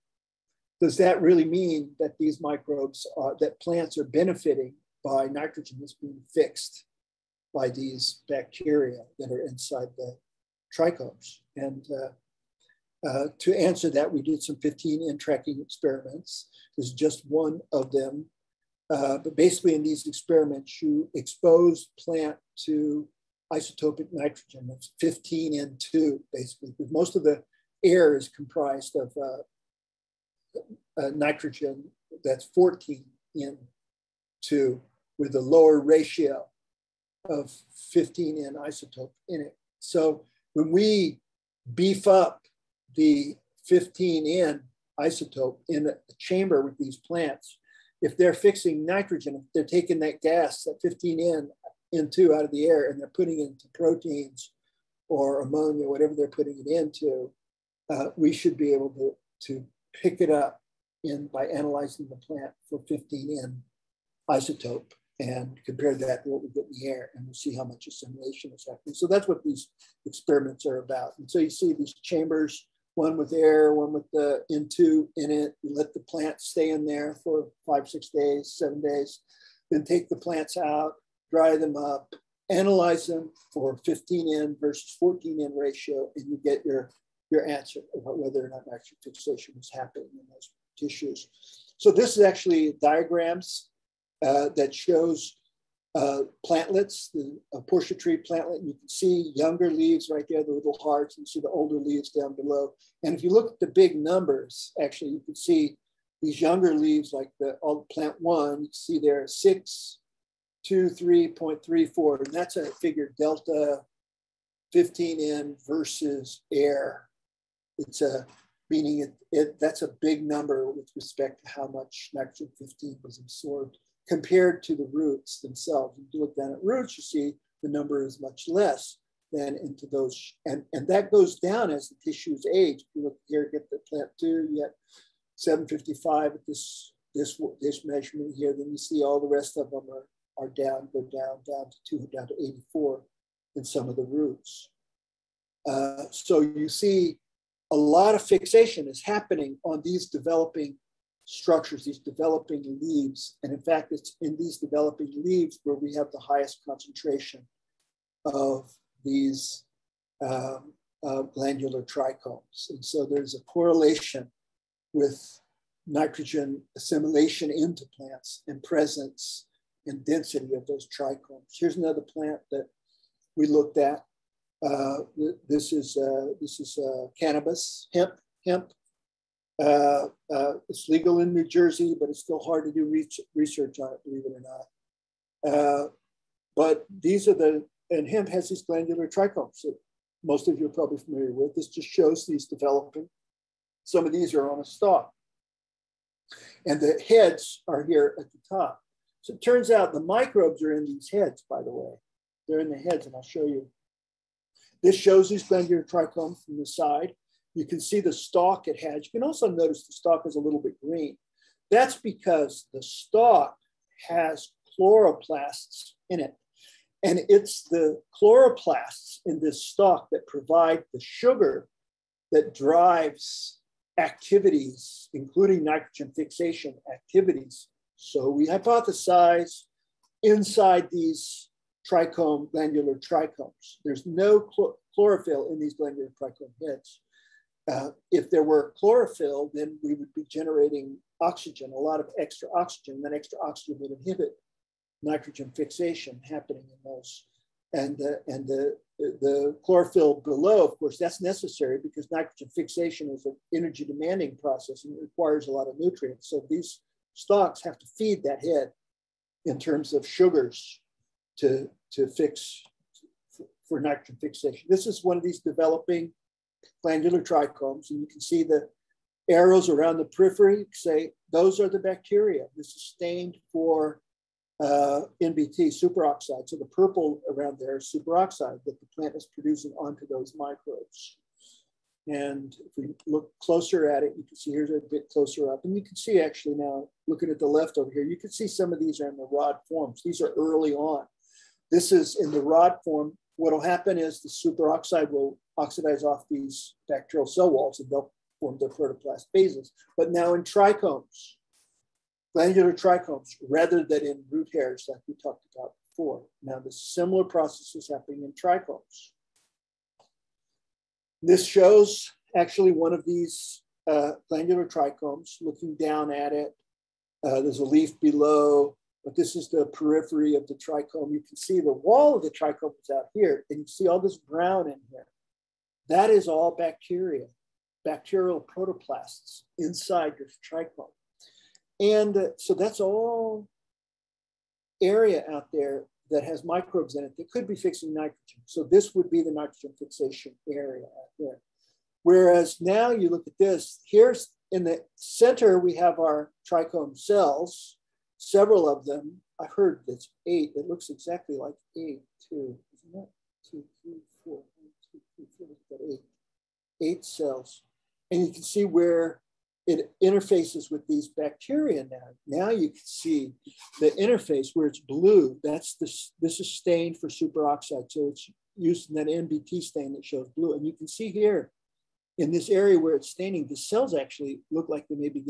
does that really mean that these microbes, that plants are benefiting by nitrogen that's being fixed by these bacteria that are inside the trichomes? And to answer that, we did some 15 in-tracking experiments. This is just one of them. But basically in these experiments, you expose plant to isotopic nitrogen. That's 15 N2 basically, because most of the air is comprised of nitrogen. That's 14 N2 with a lower ratio of 15 N isotope in it. So when we beef up the 15 N isotope in a chamber with these plants, if they're fixing nitrogen, if they're taking that gas, that 15N, N2 out of the air, and they're putting it into proteins or ammonia, whatever they're putting it into, we should be able to pick it up by analyzing the plant for 15N isotope and compare that to what we get in the air, and we'll see how much assimilation is happening. So that's what these experiments are about. And so you see these chambers, one with air, one with the N2 in it. You let the plant stay in there for 5, 6 days, 7 days, then take the plants out, dry them up, analyze them for 15N versus 14N ratio, and you get your answer about whether or not nitrogen fixation is happening in those tissues. So this is actually diagrams that shows plantlets, the Portia tree plantlet. And you can see younger leaves right there, the little hearts, and you see the older leaves down below. And if you look at the big numbers, actually, you can see these younger leaves, like all plant one, you can see there are 6, 2, 3.34, and that's a figure delta 15N versus air. It's a meaning that's a big number with respect to how much nitrogen 15 was absorbed compared to the roots themselves. If you look down at roots, you see the number is much less than into those. And that goes down as the tissues age. If you look here, get the plant 2, you get 755 at this measurement here. Then you see all the rest of them are down, go down to 2, down to 84 in some of the roots. So you see a lot of fixation is happening on these developing structures, these developing leaves. And in fact, it's in these developing leaves where we have the highest concentration of these glandular trichomes. And so there's a correlation with nitrogen assimilation into plants and presence and density of those trichomes. Here's another plant that we looked at. This is cannabis, hemp. It's legal in New Jersey, but it's still hard to do research on it, believe it or not. But these are and hemp has these glandular trichomes that most of you are probably familiar with. This just shows these developing. Some of these are on a stalk. And the heads are here at the top. So it turns out the microbes are in these heads, by the way. They're in the heads, and I'll show you. This shows these glandular trichomes from the side. You can see the stalk it has. You can also notice the stalk is a little bit green. That's because the stalk has chloroplasts in it. And it's the chloroplasts in this stalk that provide the sugar that drives activities, including nitrogen fixation activities. So we hypothesize inside these glandular trichomes, there's no chlorophyll in these glandular trichome heads. If there were chlorophyll, then we would be generating oxygen, a lot of extra oxygen. That extra oxygen would inhibit nitrogen fixation happening in those. And the chlorophyll below, of course, that's necessary because nitrogen fixation is an energy demanding process and it requires a lot of nutrients. So these stalks have to feed that head in terms of sugars to fix for nitrogen fixation. This is one of these developing glandular trichomes, and you can see the arrows around the periphery, say those are the bacteria. This is stained for NBT, superoxide. So the purple around there is superoxide that the plant is producing onto those microbes. And if we look closer at it, you can see here's a bit closer up. And you can see actually now, looking at the left over here, you can see some of these are in the rod forms. These are early on. This is in the rod form. What'll happen is the superoxide will oxidize off these bacterial cell walls and they'll form their protoplast bases. But now in trichomes, glandular trichomes, rather than in root hairs like we talked about before. Now the similar process is happening in trichomes. This shows actually one of these glandular trichomes looking down at it. There's a leaf below, but this is the periphery of the trichome. You can see the wall of the trichome is out here, and you see all this brown in here. That is all bacteria, bacterial protoplasts inside your trichome. And so that's all area out there that has microbes in it that could be fixing nitrogen. So this would be the nitrogen fixation area out there. Whereas now you look at this, here's in the center, we have our trichome cells, several of them. I heard that's 8. It looks exactly like 8 too. Isn't that 2, 3, 4, 1, 2, 3, 4, 8. 8 cells. And you can see where it interfaces with these bacteria now. Now you can see the interface where it's blue. That's this is stained for superoxide. So it's used in that NBT stain that shows blue. And you can see here in this area where it's staining, the cells actually look like they maybe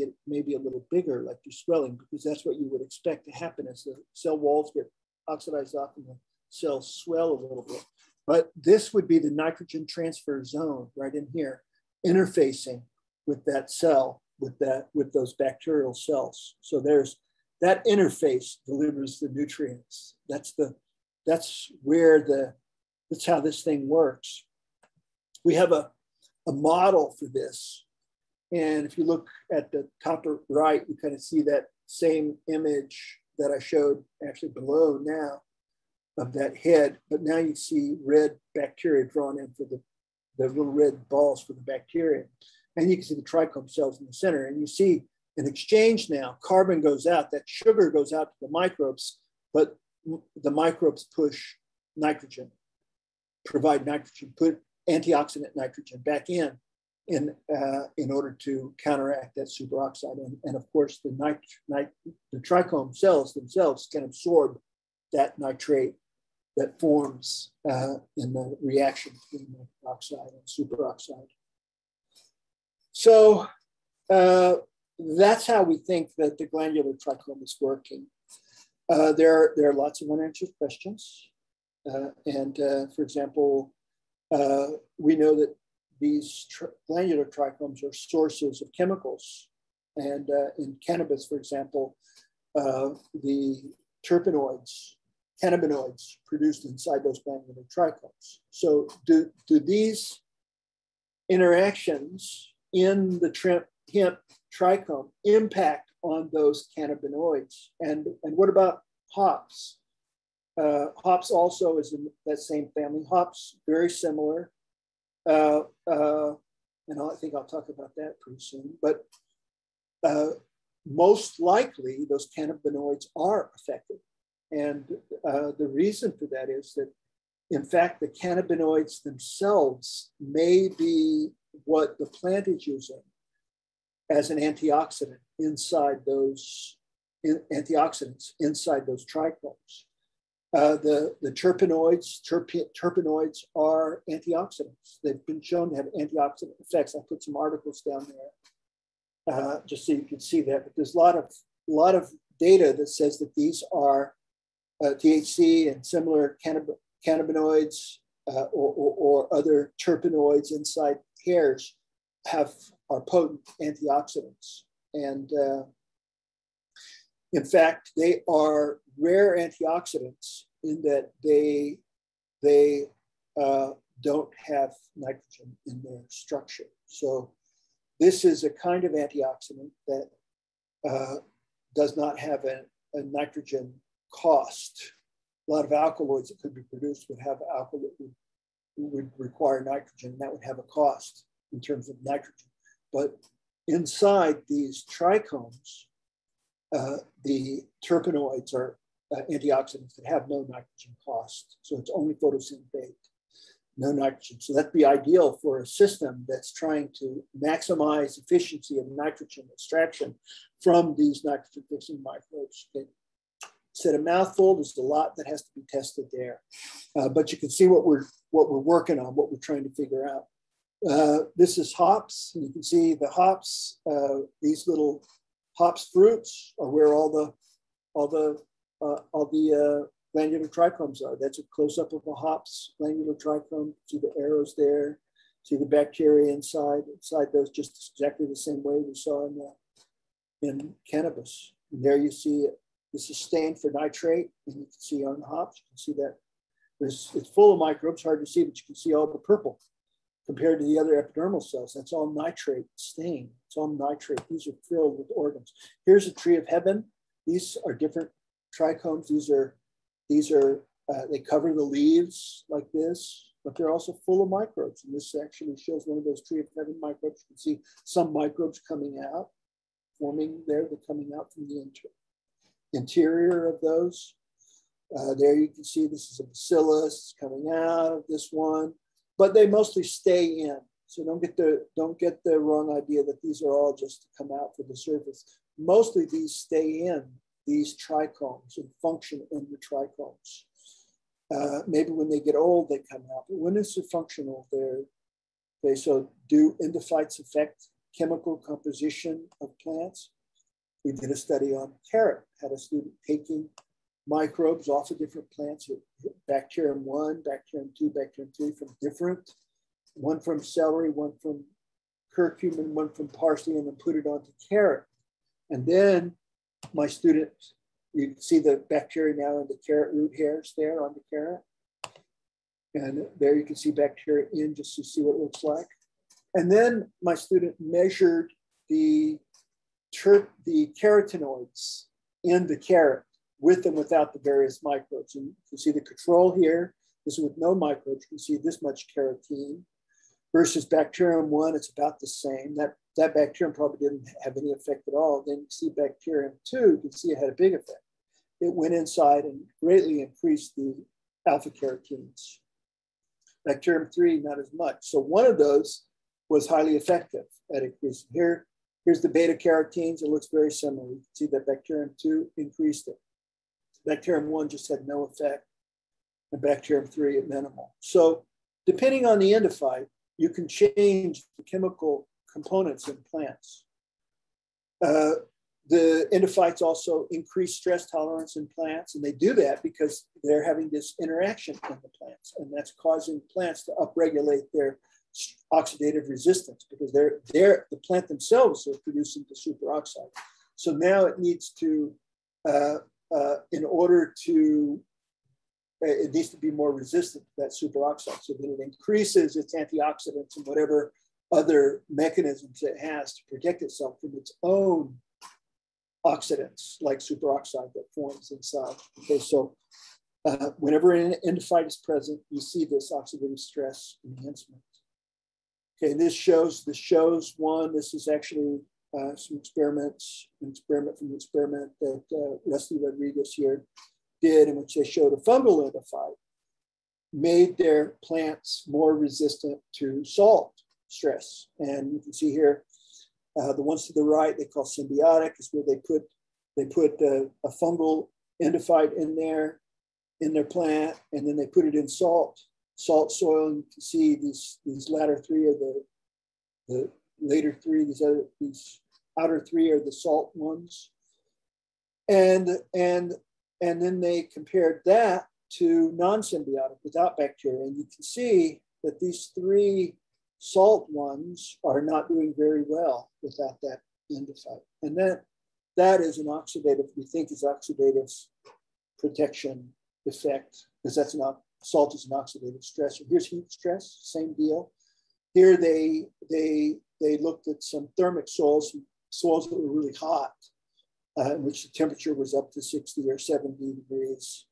a little bigger, like they're swelling, because that's what you would expect to happen as the cell walls get oxidized off and the cells swell a little bit. But this would be the nitrogen transfer zone right in here, interfacing with that cell. With those bacterial cells. So there's that interface delivers the nutrients. That's how this thing works. We have a model for this. And if you look at the top right, you kind of see that same image that I showed actually below now of that head, but now you see red bacteria drawn in for the little red balls for the bacteria. And you can see the trichome cells in the center. And you see an exchange now. Carbon goes out, that sugar goes out to the microbes, but the microbes push nitrogen, provide nitrogen, put antioxidant nitrogen back in order to counteract that superoxide. And of course, the trichome cells themselves can absorb that nitrate that forms in the reaction between nitroxide and superoxide. So that's how we think that the glandular trichome is working. There are lots of unanswered questions. For example, we know that these glandular trichomes are sources of chemicals. And in cannabis, for example, the terpenoids, cannabinoids produced inside those glandular trichomes. So do these interactions in the hemp trichome impact on those cannabinoids? And what about hops? Hops also is in that same family. Hops, very similar. And I think I'll talk about that pretty soon. But most likely, those cannabinoids are affected. And the reason for that is that, in fact, the cannabinoids themselves may be what the plant is using as an antioxidant inside those trichomes. The terpenoids, terpenoids are antioxidants. They've been shown to have antioxidant effects. I put some articles down there just so you can see that. But there's a lot of data that says that these are THC and similar cannabinoids or other terpenoids inside hairs are potent antioxidants. And in fact, they are rare antioxidants in that they don't have nitrogen in their structure. So this is a kind of antioxidant that does not have a nitrogen cost. A lot of alkaloids that could be produced would have alkaloid would require nitrogen, and that would have a cost in terms of nitrogen. But inside these trichomes, the terpenoids are antioxidants that have no nitrogen cost. So it's only photosynthetic, no nitrogen. So that'd be ideal for a system that's trying to maximize efficiency of nitrogen extraction from these nitrogen-fixing microbes. They said a mouthful, there's a lot that has to be tested there. But you can see what we're working on, what we're trying to figure out. This is hops, and you can see the hops, these little hops fruits are where all the glandular trichomes are. That's a close-up of a hops glandular trichome. See the arrows there, see the bacteria inside those, just exactly the same way we saw in cannabis. And there you see it. This is stained for nitrate, and you can see on the hops, you can see that it's full of microbes, hard to see, but you can see all the purple compared to the other epidermal cells. That's all nitrate stained. It's all nitrate. These are filled with organs. Here's a tree of heaven. These are different trichomes. These they cover the leaves like this, but they're also full of microbes. And this actually shows one of those tree of heaven microbes. You can see some microbes coming out, forming there. They're coming out from the interior of those. There you can see this is a bacillus coming out of this one, but they mostly stay in. So don't get the wrong idea that these are all just to come out for the surface. Mostly these stay in these trichomes and function in the trichomes. Maybe when they get old, they come out, but when it's functional, so do endophytes affect chemical composition of plants? We did a study on carrot, had a student taking microbes off of different plants, bacterium 1, bacterium 2, bacterium 3 from different, one from celery, one from curcumin, one from parsley, and then put it onto carrot. And then my student, you can see the bacteria now in the carrot root hairs there on the carrot. And there you can see bacteria in, just to see what it looks like. And then my student measured the carotenoids in the carrot with and without the various microbes. And you can see the control here. This is with no microbes. You can see this much carotene versus bacterium 1. It's about the same. That bacterium probably didn't have any effect at all. Then you see bacterium 2, you can see it had a big effect. It went inside and greatly increased the alpha carotenes. Bacterium 3, not as much. So one of those was highly effective at increasing. Here's the beta carotenes. It looks very similar. You can see that bacterium 2 increased it. Bacterium 1 just had no effect, and bacterium 3 at minimal. So depending on the endophyte, you can change the chemical components in plants. The endophytes also increase stress tolerance in plants, and they do that because they're having this interaction in the plants, and that's causing plants to upregulate their oxidative resistance because the plant themselves are producing the superoxide. So now it needs to, it needs to be more resistant to that superoxide, so that it increases its antioxidants and whatever other mechanisms it has to protect itself from its own oxidants, like superoxide that forms inside. Okay, so whenever an endophyte is present, you see this oxidative stress enhancement. Okay, this shows one. This is actually some experiments, an experiment that Leslie Rodriguez here did, in which they showed a fungal endophyte made their plants more resistant to salt stress. And you can see here, the ones to the right, they call symbiotic, is where they put a fungal endophyte in their plant, and then they put it in salt soil. And you can see these latter three are the later three, these outer three are the salt ones. And then they compared that to non-symbiotic without bacteria. And you can see that these three salt ones are not doing very well without that endophyte. And that is an oxidative, we think is oxidative protection effect, because that's not, salt is an oxidative stressor. Here's heat stress, same deal. Here they looked at some thermic soils, some soils that were really hot, in which the temperature was up to 60 or 70 degrees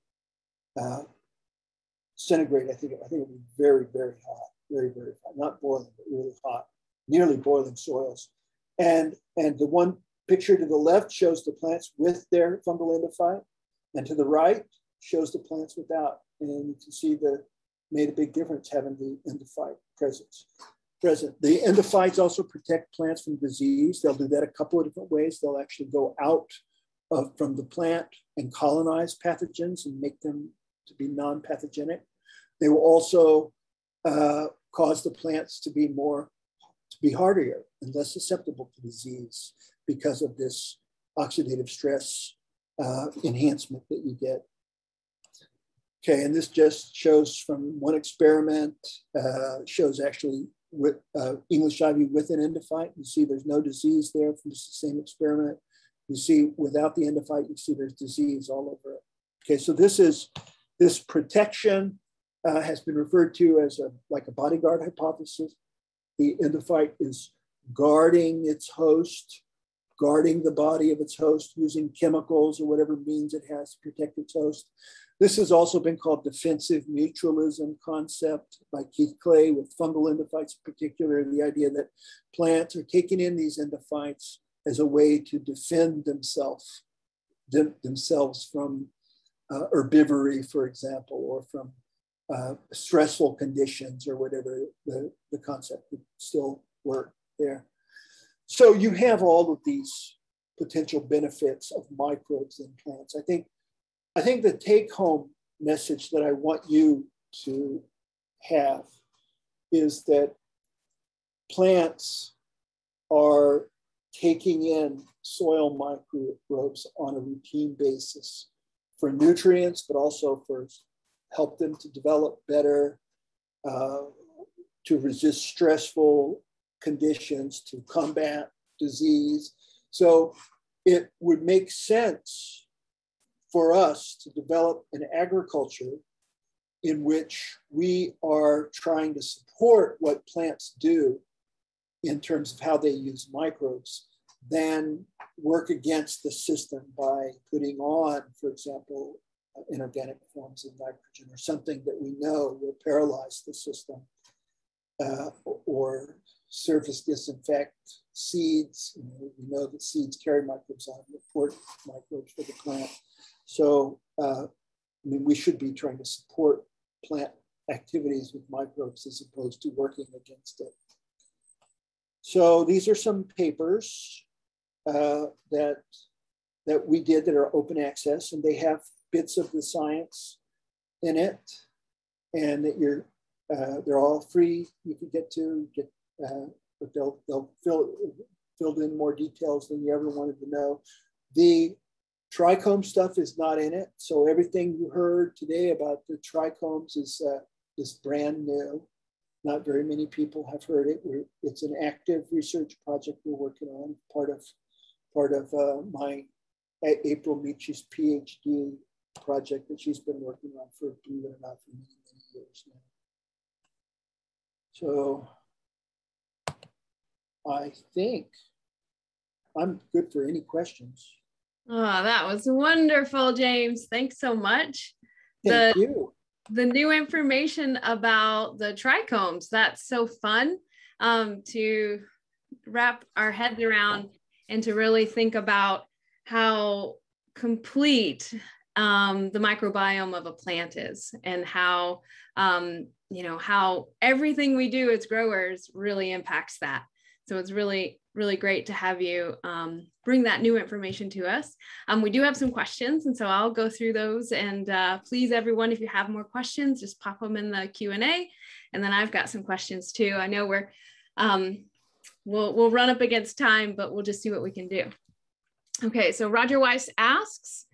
centigrade. I think it was very, very hot. Very, very hot, not boiling, but really hot, nearly boiling soils. And the one picture to the left shows the plants with their fungal endophyte, and to the right shows the plants without. And you can see that made a big difference having the endophyte present. The endophytes also protect plants from disease. They'll do that a couple of different ways. They'll actually go out from the plant and colonize pathogens and make them to be non-pathogenic. They will also cause the plants to be hardier and less susceptible to disease because of this oxidative stress enhancement that you get. Okay, and this just shows from one experiment, shows actually with English ivy with an endophyte. You see there's no disease there from just the same experiment. You see without the endophyte, you see there's disease all over it. Okay, so this protection has been referred to as like a bodyguard hypothesis. The endophyte is guarding its host, guarding the body of its host using chemicals or whatever means it has to protect its host. This has also been called defensive mutualism concept by Keith Clay, with fungal endophytes in particular, the idea that plants are taking in these endophytes as a way to defend themselves from herbivory, for example, or from stressful conditions or whatever. The concept would still work there. So you have all of these potential benefits of microbes in plants. I think the take-home message that I want you to have is that plants are taking in soil microbes on a routine basis for nutrients, but also for help them to develop better, to resist stressful conditions, to combat disease. So it would make sense for us to develop an agriculture in which we are trying to support what plants do in terms of how they use microbes, than work against the system by putting on, for example, inorganic forms of nitrogen or something that we know will paralyze the system, or surface disinfect seeds. You know, we know that seeds carry microbes on, important microbes for the plant. So, I mean, we should be trying to support plant activities with microbes as opposed to working against it. So these are some papers that we did that are open access, and they have bits of the science in it, and that they're all free. You can but they'll filled in more details than you ever wanted to know. The trichome stuff is not in it, so everything you heard today about the trichomes is brand new. Not very many people have heard it. It's an active research project we're working on, part of my April Michi's PhD project that she's been working on for, believe it or not, for many, many years now. So I think I'm good for any questions. Oh, that was wonderful, James. Thanks so much. Thank you. The new information about the trichomes, that's so fun to wrap our heads around and to really think about how complete the microbiome of a plant is, and how, you know, how everything we do as growers really impacts that. So it's really, really great to have you bring that new information to us. We do have some questions, and so I'll go through those, and please, everyone, if you have more questions, just pop them in the Q&A, and then I've got some questions too. I know we're, we'll run up against time, but we'll just see what we can do. Okay, so Roger Weiss asks,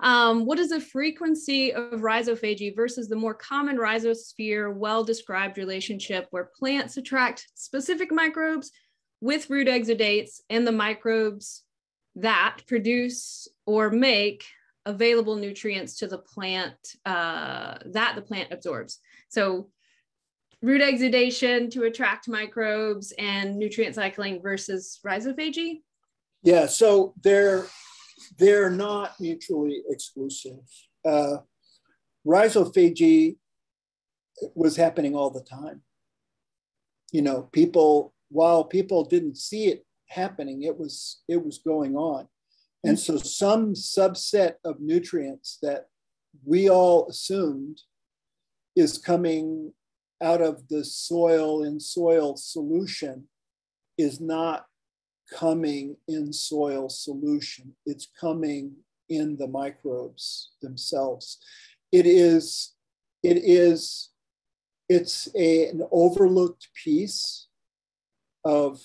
what is the frequency of rhizophagy versus the more common rhizosphere well-described relationship where plants attract specific microbes with root exudates and the microbes that produce or make available nutrients to the plant that the plant absorbs? So root exudation to attract microbes and nutrient cycling versus rhizophagy? Yeah, so they're not mutually exclusive. Rhizophagy was happening all the time. You know, while people didn't see it happening. It was going on. And so some subset of nutrients that we all assumed is coming out of the soil in soil solution is not coming in soil solution. It's coming in the microbes themselves. It's an overlooked piece of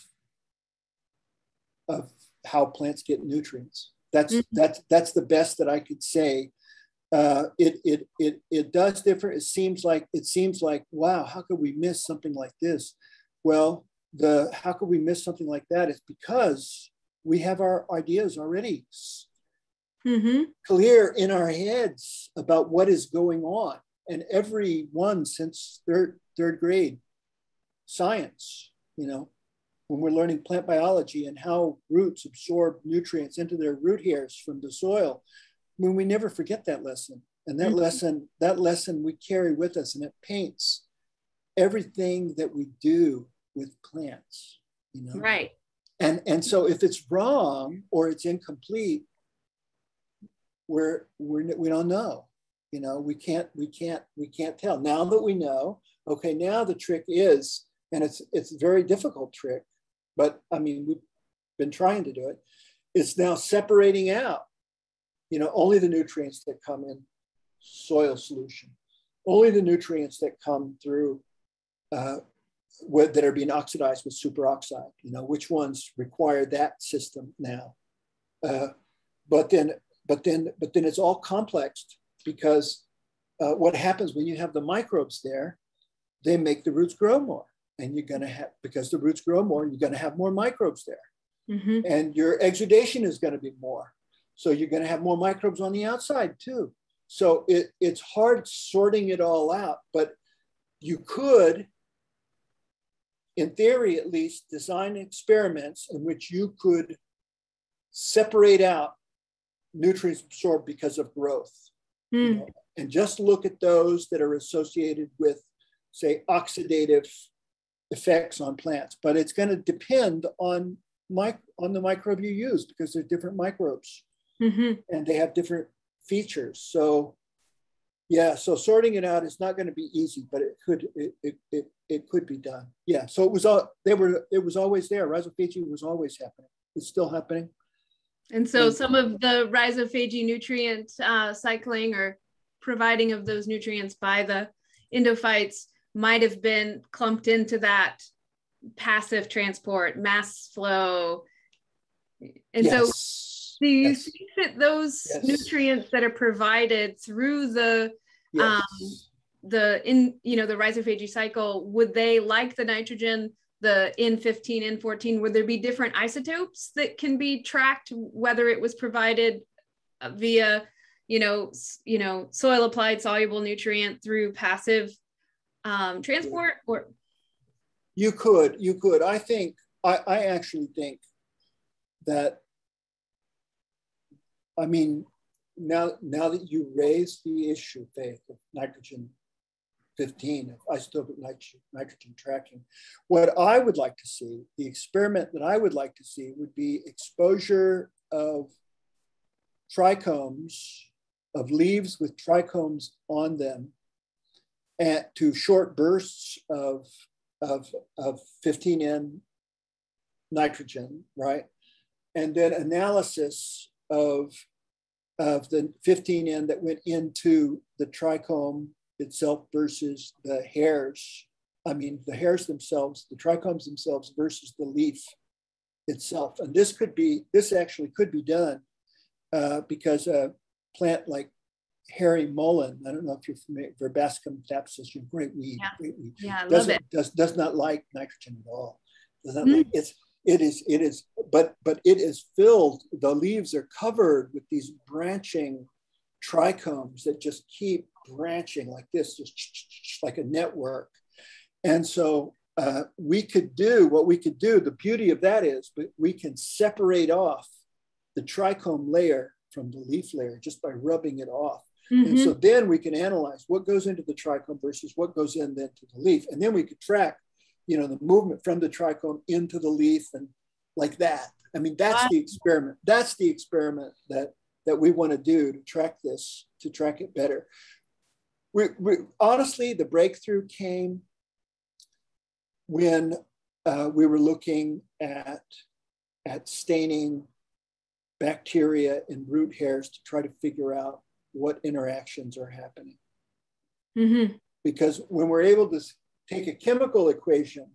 how plants get nutrients. That's the best that I could say. It does differ. It seems like, wow, how could we miss something like this? Well, how could we miss something like that? It's because we have our ideas already clear in our heads about what is going on. And everyone since third grade science, when we're learning plant biology and how roots absorb nutrients into their root hairs from the soil, we never forget that lesson. And that lesson we carry with us, and it paints everything that we do with plants, Right. And so if it's wrong or it's incomplete, we don't know. We can't tell. Now that we know, okay, now the trick is, and it's a very difficult trick, but I mean, we've been trying to do it. It's now separating out, only the nutrients that come in soil solution, only the nutrients that come through, that are being oxidized with superoxide, which ones require that system now. But then it's all complexed, because what happens when you have the microbes there, they make the roots grow more. And you're going to have, because the roots grow more, you're going to have more microbes there. And your exudation is going to be more. So you're going to have more microbes on the outside too. So it's hard sorting it all out, but you could, in theory at least, design experiments in which you could separate out nutrients absorbed because of growth. And just look at those that are associated with, say, oxidative effects on plants. But it's going to depend on the microbe you use, because they're different microbes and they have different features. So yeah, so sorting it out is not going to be easy, but it could be done. Yeah, so it was always there. Rhizophagy was always happening. It's still happening. And so some of the rhizophagy nutrient cycling or providing of those nutrients by the endophytes might have been clumped into that passive transport, mass flow. And so do you think that those nutrients that are provided through the rhizophagy cycle, would they, like the nitrogen, the N15, N14, would there be different isotopes that can be tracked, whether it was provided via, soil applied soluble nutrient through passive transport? Or you could. I actually think that, I mean, now that you raise the issue, Faith, of nitrogen 15 of isotopic nitrogen tracking. What I would like to see, the experiment that I would like to see, would be exposure of trichomes, of leaves with trichomes on them, and to short bursts of 15N nitrogen, right? And then analysis of the 15N that went into the trichome itself versus the hairs. I mean, the hairs themselves, the trichomes themselves versus the leaf itself. And this actually could be done because a plant like hairy mullein, I don't know if you're familiar, Verbascum thapsus, a great weed. Yeah, great weed. Yeah, I love it. Does not like nitrogen at all. Does not like, it is filled, the leaves are covered with these branching trichomes that just keep branching like this, just like a network. And so what we could do, the beauty of that is, but we can separate off the trichome layer from the leaf layer just by rubbing it off. And so then we can analyze what goes into the trichome versus what goes in then to the leaf. And then we could track, the movement from the trichome into the leaf, and like that. I mean, that's the experiment. That's the experiment that we want to do to track this, to track it better. We honestly, the breakthrough came when we were looking at staining bacteria in root hairs to try to figure out what interactions are happening. Mm-hmm. Because when we're able to take a chemical equation,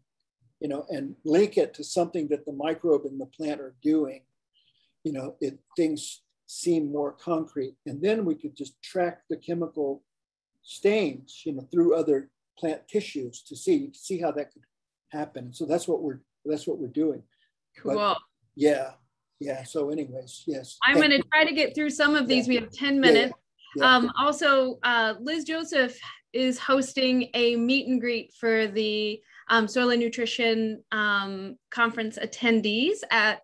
you know, and link it to something that the microbe and the plant are doing, you know, things seem more concrete. And then we could just track the chemical stains, you know, through other plant tissues to see how that could happen. So that's what we're doing. Cool. But yeah. So anyways, yes. I'm going to try to get through some of these. Yeah. We have 10 minutes. Yeah. Yeah. Also, Liz Joseph is hosting a meet and greet for the soil and nutrition conference attendees at,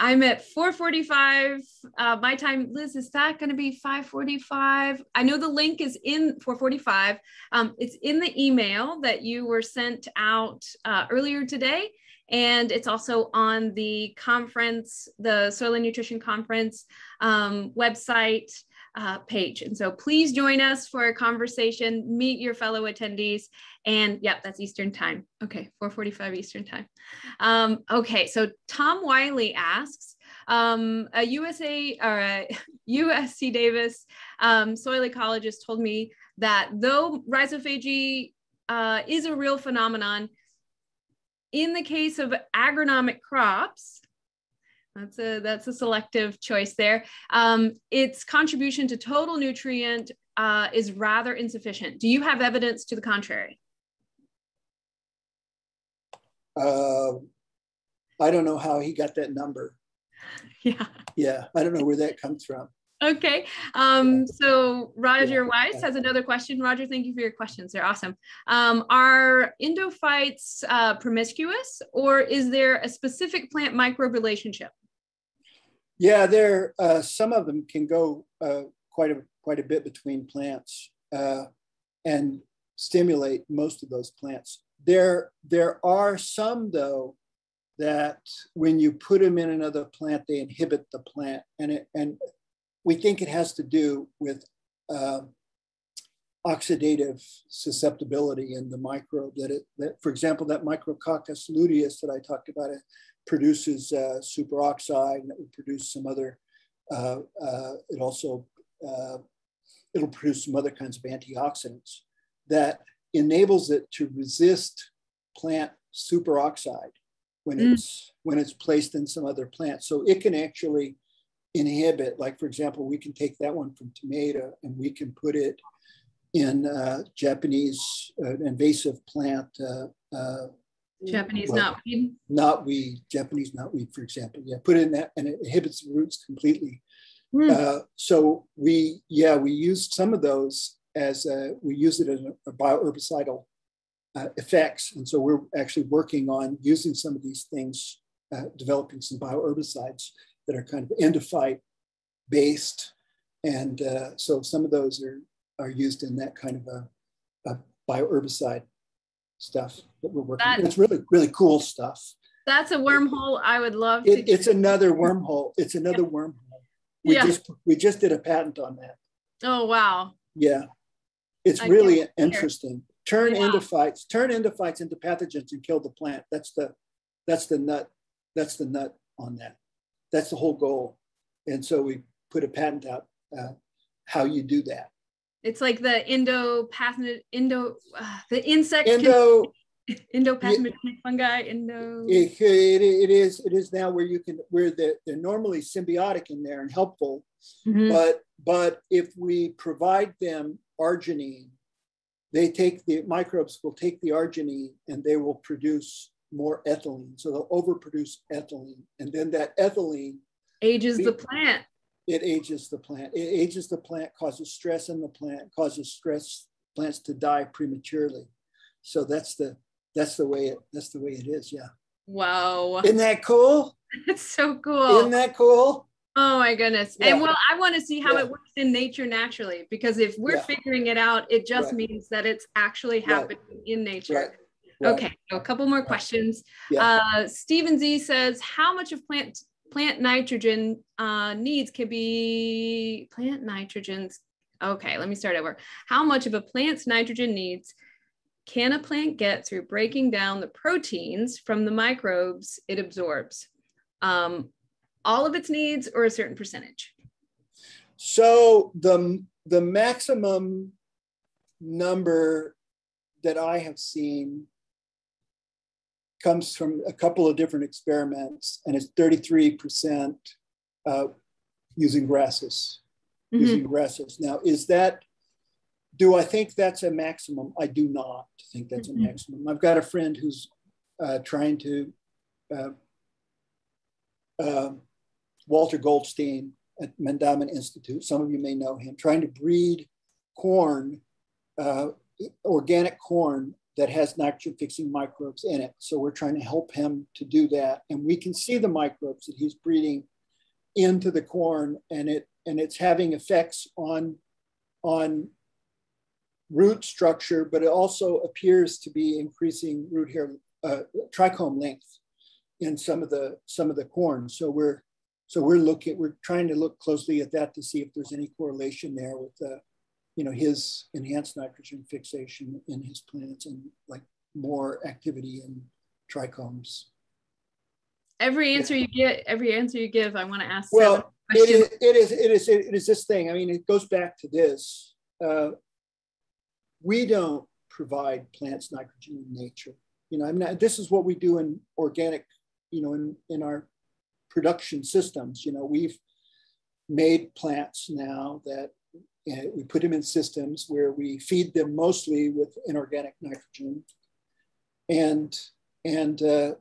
I'm at 4:45 my time. Liz, is that going to be 5:45? I know the link is in 4:45. It's in the email that you were sent out earlier today. And it's also on the conference, the Soil and Nutrition Conference website page. And so please join us for a conversation, meet your fellow attendees. And yep, that's Eastern time. Okay, 4:45 Eastern time. Okay, so Tom Wiley asks, a USA or a USC Davis soil ecologist told me that though rhizophagy is a real phenomenon, in the case of agronomic crops, that's a selective choice there, its contribution to total nutrient is rather insufficient. Do you have evidence to the contrary? I don't know how he got that number. Yeah, I don't know where that comes from. Okay, so Roger Weiss has another question. Roger, thank you for your questions. They're awesome. Are endophytes promiscuous, or is there a specific plant microbe relationship? Yeah, there. Some of them can go quite a bit between plants and stimulate most of those plants. There are some though that when you put them in another plant, they inhibit the plant, and we think it has to do with oxidative susceptibility in the microbe. For example, that micrococcus luteus that I talked about, it produces superoxide, and it would produce some other. It also it'll produce some other kinds of antioxidants that enables it to resist plant superoxide when it's placed in some other plant. So it can actually inhibit, like for example, we can take that one from tomato and we can put it in Japanese invasive plant. Japanese knotweed. Knotweed, Japanese knotweed, for example. Yeah, put it in that and it inhibits the roots completely. So we used some of those as we use it as a bioherbicidal effects. And so we're actually working on using some of these things, developing some bioherbicides that are kind of endophyte based. And so some of those are used in that kind of a bioherbicide stuff that we're working on. It's really, really cool stuff. That's a wormhole I would love to. It's another wormhole. It's another wormhole. We just did a patent on that. Oh, wow. Yeah. It's really interesting. Turn endophytes into pathogens and kill the plant. That's the nut on that. That's the whole goal. And so we put a patent out how you do that. It's like the endopathogenic fungi. It is now where they're normally symbiotic in there and helpful, but if we provide them arginine, the microbes will take the arginine and they will produce more ethylene. So they'll overproduce ethylene. And then that ethylene ages the plant. It ages the plant. It ages the plant, causes stress in the plant, plants to die prematurely. So that's the way it is. Yeah. Wow. Isn't that cool? That's so cool. Isn't that cool? Oh my goodness. Yeah. And well, I want to see how it works in nature naturally, because if we're figuring it out, it just means that it's actually happening in nature. Right. Right. Okay, so a couple more questions. Yeah. Stephen Z says, how much of plant nitrogen needs can be plant nitrogens? Okay, let me start over. How much of a plant's nitrogen needs can a plant get through breaking down the proteins from the microbes it absorbs? All of its needs or a certain percentage? So the maximum number that I have seen comes from a couple of different experiments, and it's 33% using grasses. Mm-hmm. Using grasses. Now, is that, do I think that's a maximum? I do not think that's mm-hmm. a maximum. I've got a friend who's trying to, Walter Goldstein at Mandamin Institute, some of you may know him, trying to breed corn, organic corn that has nitrogen-fixing microbes in it. So we're trying to help him to do that. And we can see the microbes that he's breeding into the corn, and it's having effects on root structure, but it also appears to be increasing root hair, trichome length in some of the corn. So we're trying to look closely at that to see if there's any correlation there with his enhanced nitrogen fixation in his plants and like more activity in trichomes. Every answer you give, I want to ask. Well, it is this thing. I mean, it goes back to this. We don't provide plants nitrogen in nature. This is what we do in organic, in our production systems. We've made plants now that we put them in systems where we feed them mostly with inorganic nitrogen, and in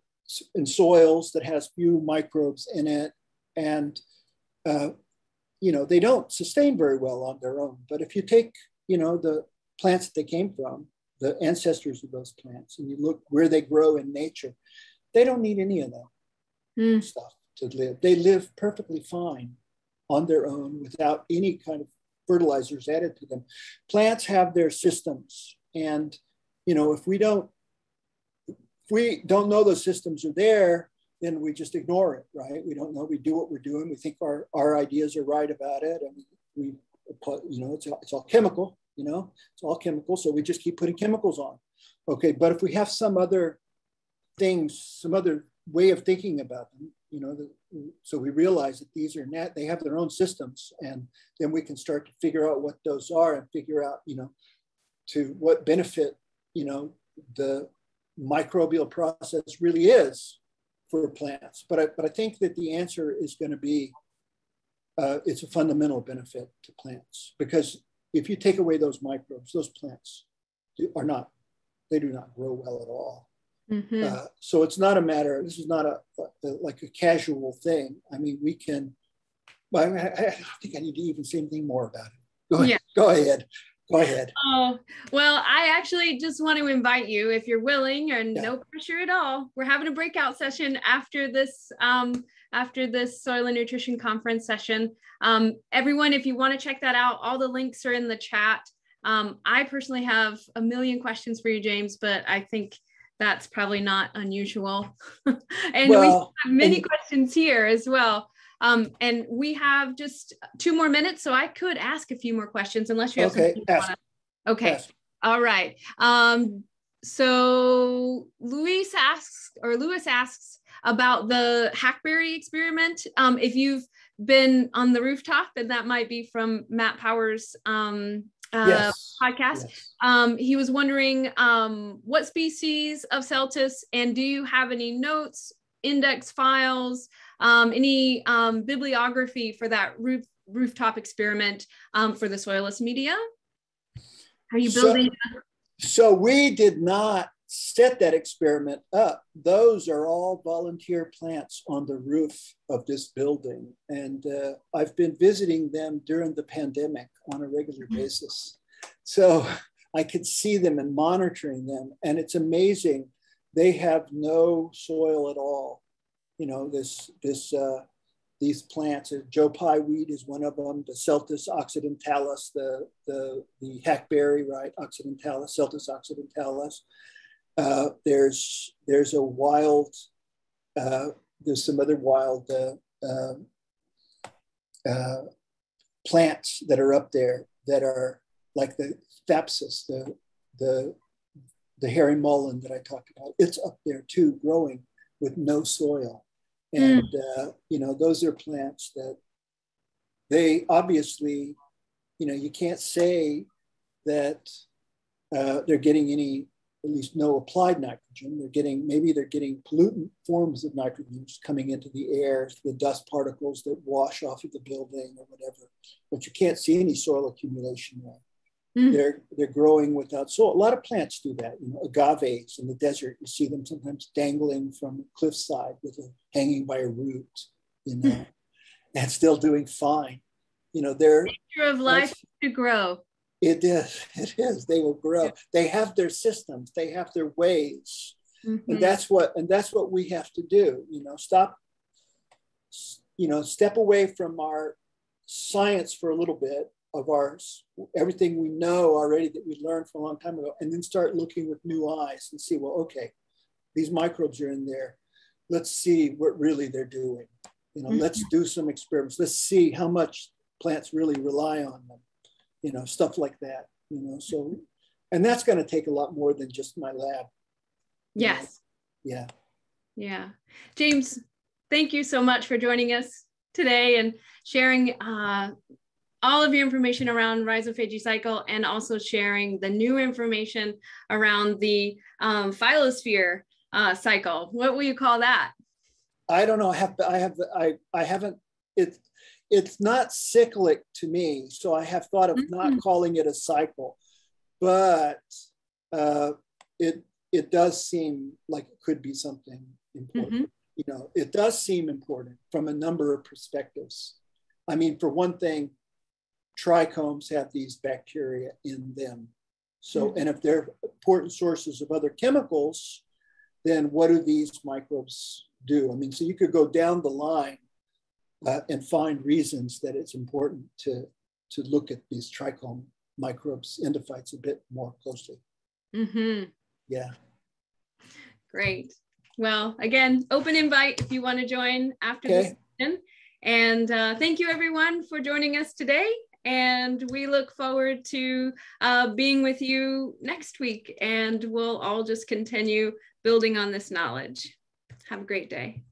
soils that has few microbes in it, and they don't sustain very well on their own. But if you take the plants that they came from, the ancestors of those plants, and you look where they grow in nature, they don't need any of that stuff to live. They live perfectly fine on their own without any kind of fertilizers added to them. Plants have their systems. And, if we don't know those systems are there, then we just ignore it, right? We don't know, we do what we're doing. We think our ideas are right about it. And it's all chemical. It's all chemical. So we just keep putting chemicals on. Okay, but if we have some other things, some other way of thinking about them, so we realize that these are they have their own systems, and then we can start to figure out what those are and figure out, to what benefit, the microbial process really is for plants. But I think that the answer is going to be, it's a fundamental benefit to plants, because if you take away those microbes, those plants do not grow well at all. Mm-hmm. So it's not a matter, this is not a casual thing. I mean, I don't think I need to even say anything more about it. Go ahead. Oh, well, I actually just want to invite you, if you're willing, and no pressure at all. We're having a breakout session after this soil and nutrition conference session. Everyone, if you want to check that out, all the links are in the chat. I personally have a million questions for you, James, but I think that's probably not unusual. And well, we have many questions here as well. And we have just 2 more minutes, so I could ask a few more questions unless you have something you want to. Okay, ask. All right. So Louis asks about the hackberry experiment. If you've been on the rooftop, and that might be from Matt Power's podcast. Yes. He was wondering what species of Celtis, and do you have any notes, index files, any bibliography for that rooftop experiment for the soilless media? Are you building? So we did not set that experiment up. Those are all volunteer plants on the roof of this building. And I've been visiting them during the pandemic on a regular basis. So I could see them and monitoring them. And it's amazing. They have no soil at all. These plants, Joe Pye weed is one of them, the Celtis occidentalis, the hackberry, right? Occidentalis, Celtis occidentalis. There's a wild, there's some other wild plants that are up there that are like the thapsus, the hairy mullein that I talked about. It's up there too, growing with no soil. And, you know, those are plants that they obviously, you know, you can't say that they're getting any, at least no applied nitrogen. They're getting, maybe they're getting pollutant forms of nitrogen coming into the air, the dust particles that wash off of the building or whatever, but you can't see any soil accumulation there. They're growing without soil. A lot of plants do that. You know, agaves in the desert, you see them sometimes dangling from a cliffside with a hanging by a root, you know, and still doing fine. You know, they're nature of life to grow. It is. It is. They will grow. Yeah. They have their systems. They have their ways, and that's what we have to do. You know, stop. You know, step away from our science for a little bit. Of ours, everything we know already that we learned from a long time ago, and then start looking with new eyes and see, well, okay, these microbes are in there. Let's see what really they're doing. You know, let's do some experiments. Let's see how much plants really rely on them, you know, stuff like that, you know, so, and that's going to take a lot more than just my lab. Yes. You know? Yeah. Yeah. James, thank you so much for joining us today and sharing, all of your information around rhizophagy cycle and also sharing the new information around the phyllosphere cycle. What will you call that? I don't know. It's not cyclic to me, so I have thought of not calling it a cycle, but it does seem like it could be something important. You know, it does seem important from a number of perspectives. I mean, for one thing, trichomes have these bacteria in them. So, and if they're important sources of other chemicals, then what do these microbes do? I mean, so you could go down the line and find reasons that it's important to look at these trichome microbes, endophytes, a bit more closely. Yeah. Great. Well, again, open invite if you want to join after this session. And thank you everyone for joining us today. And we look forward to being with you next week, and we'll all just continue building on this knowledge. Have a great day.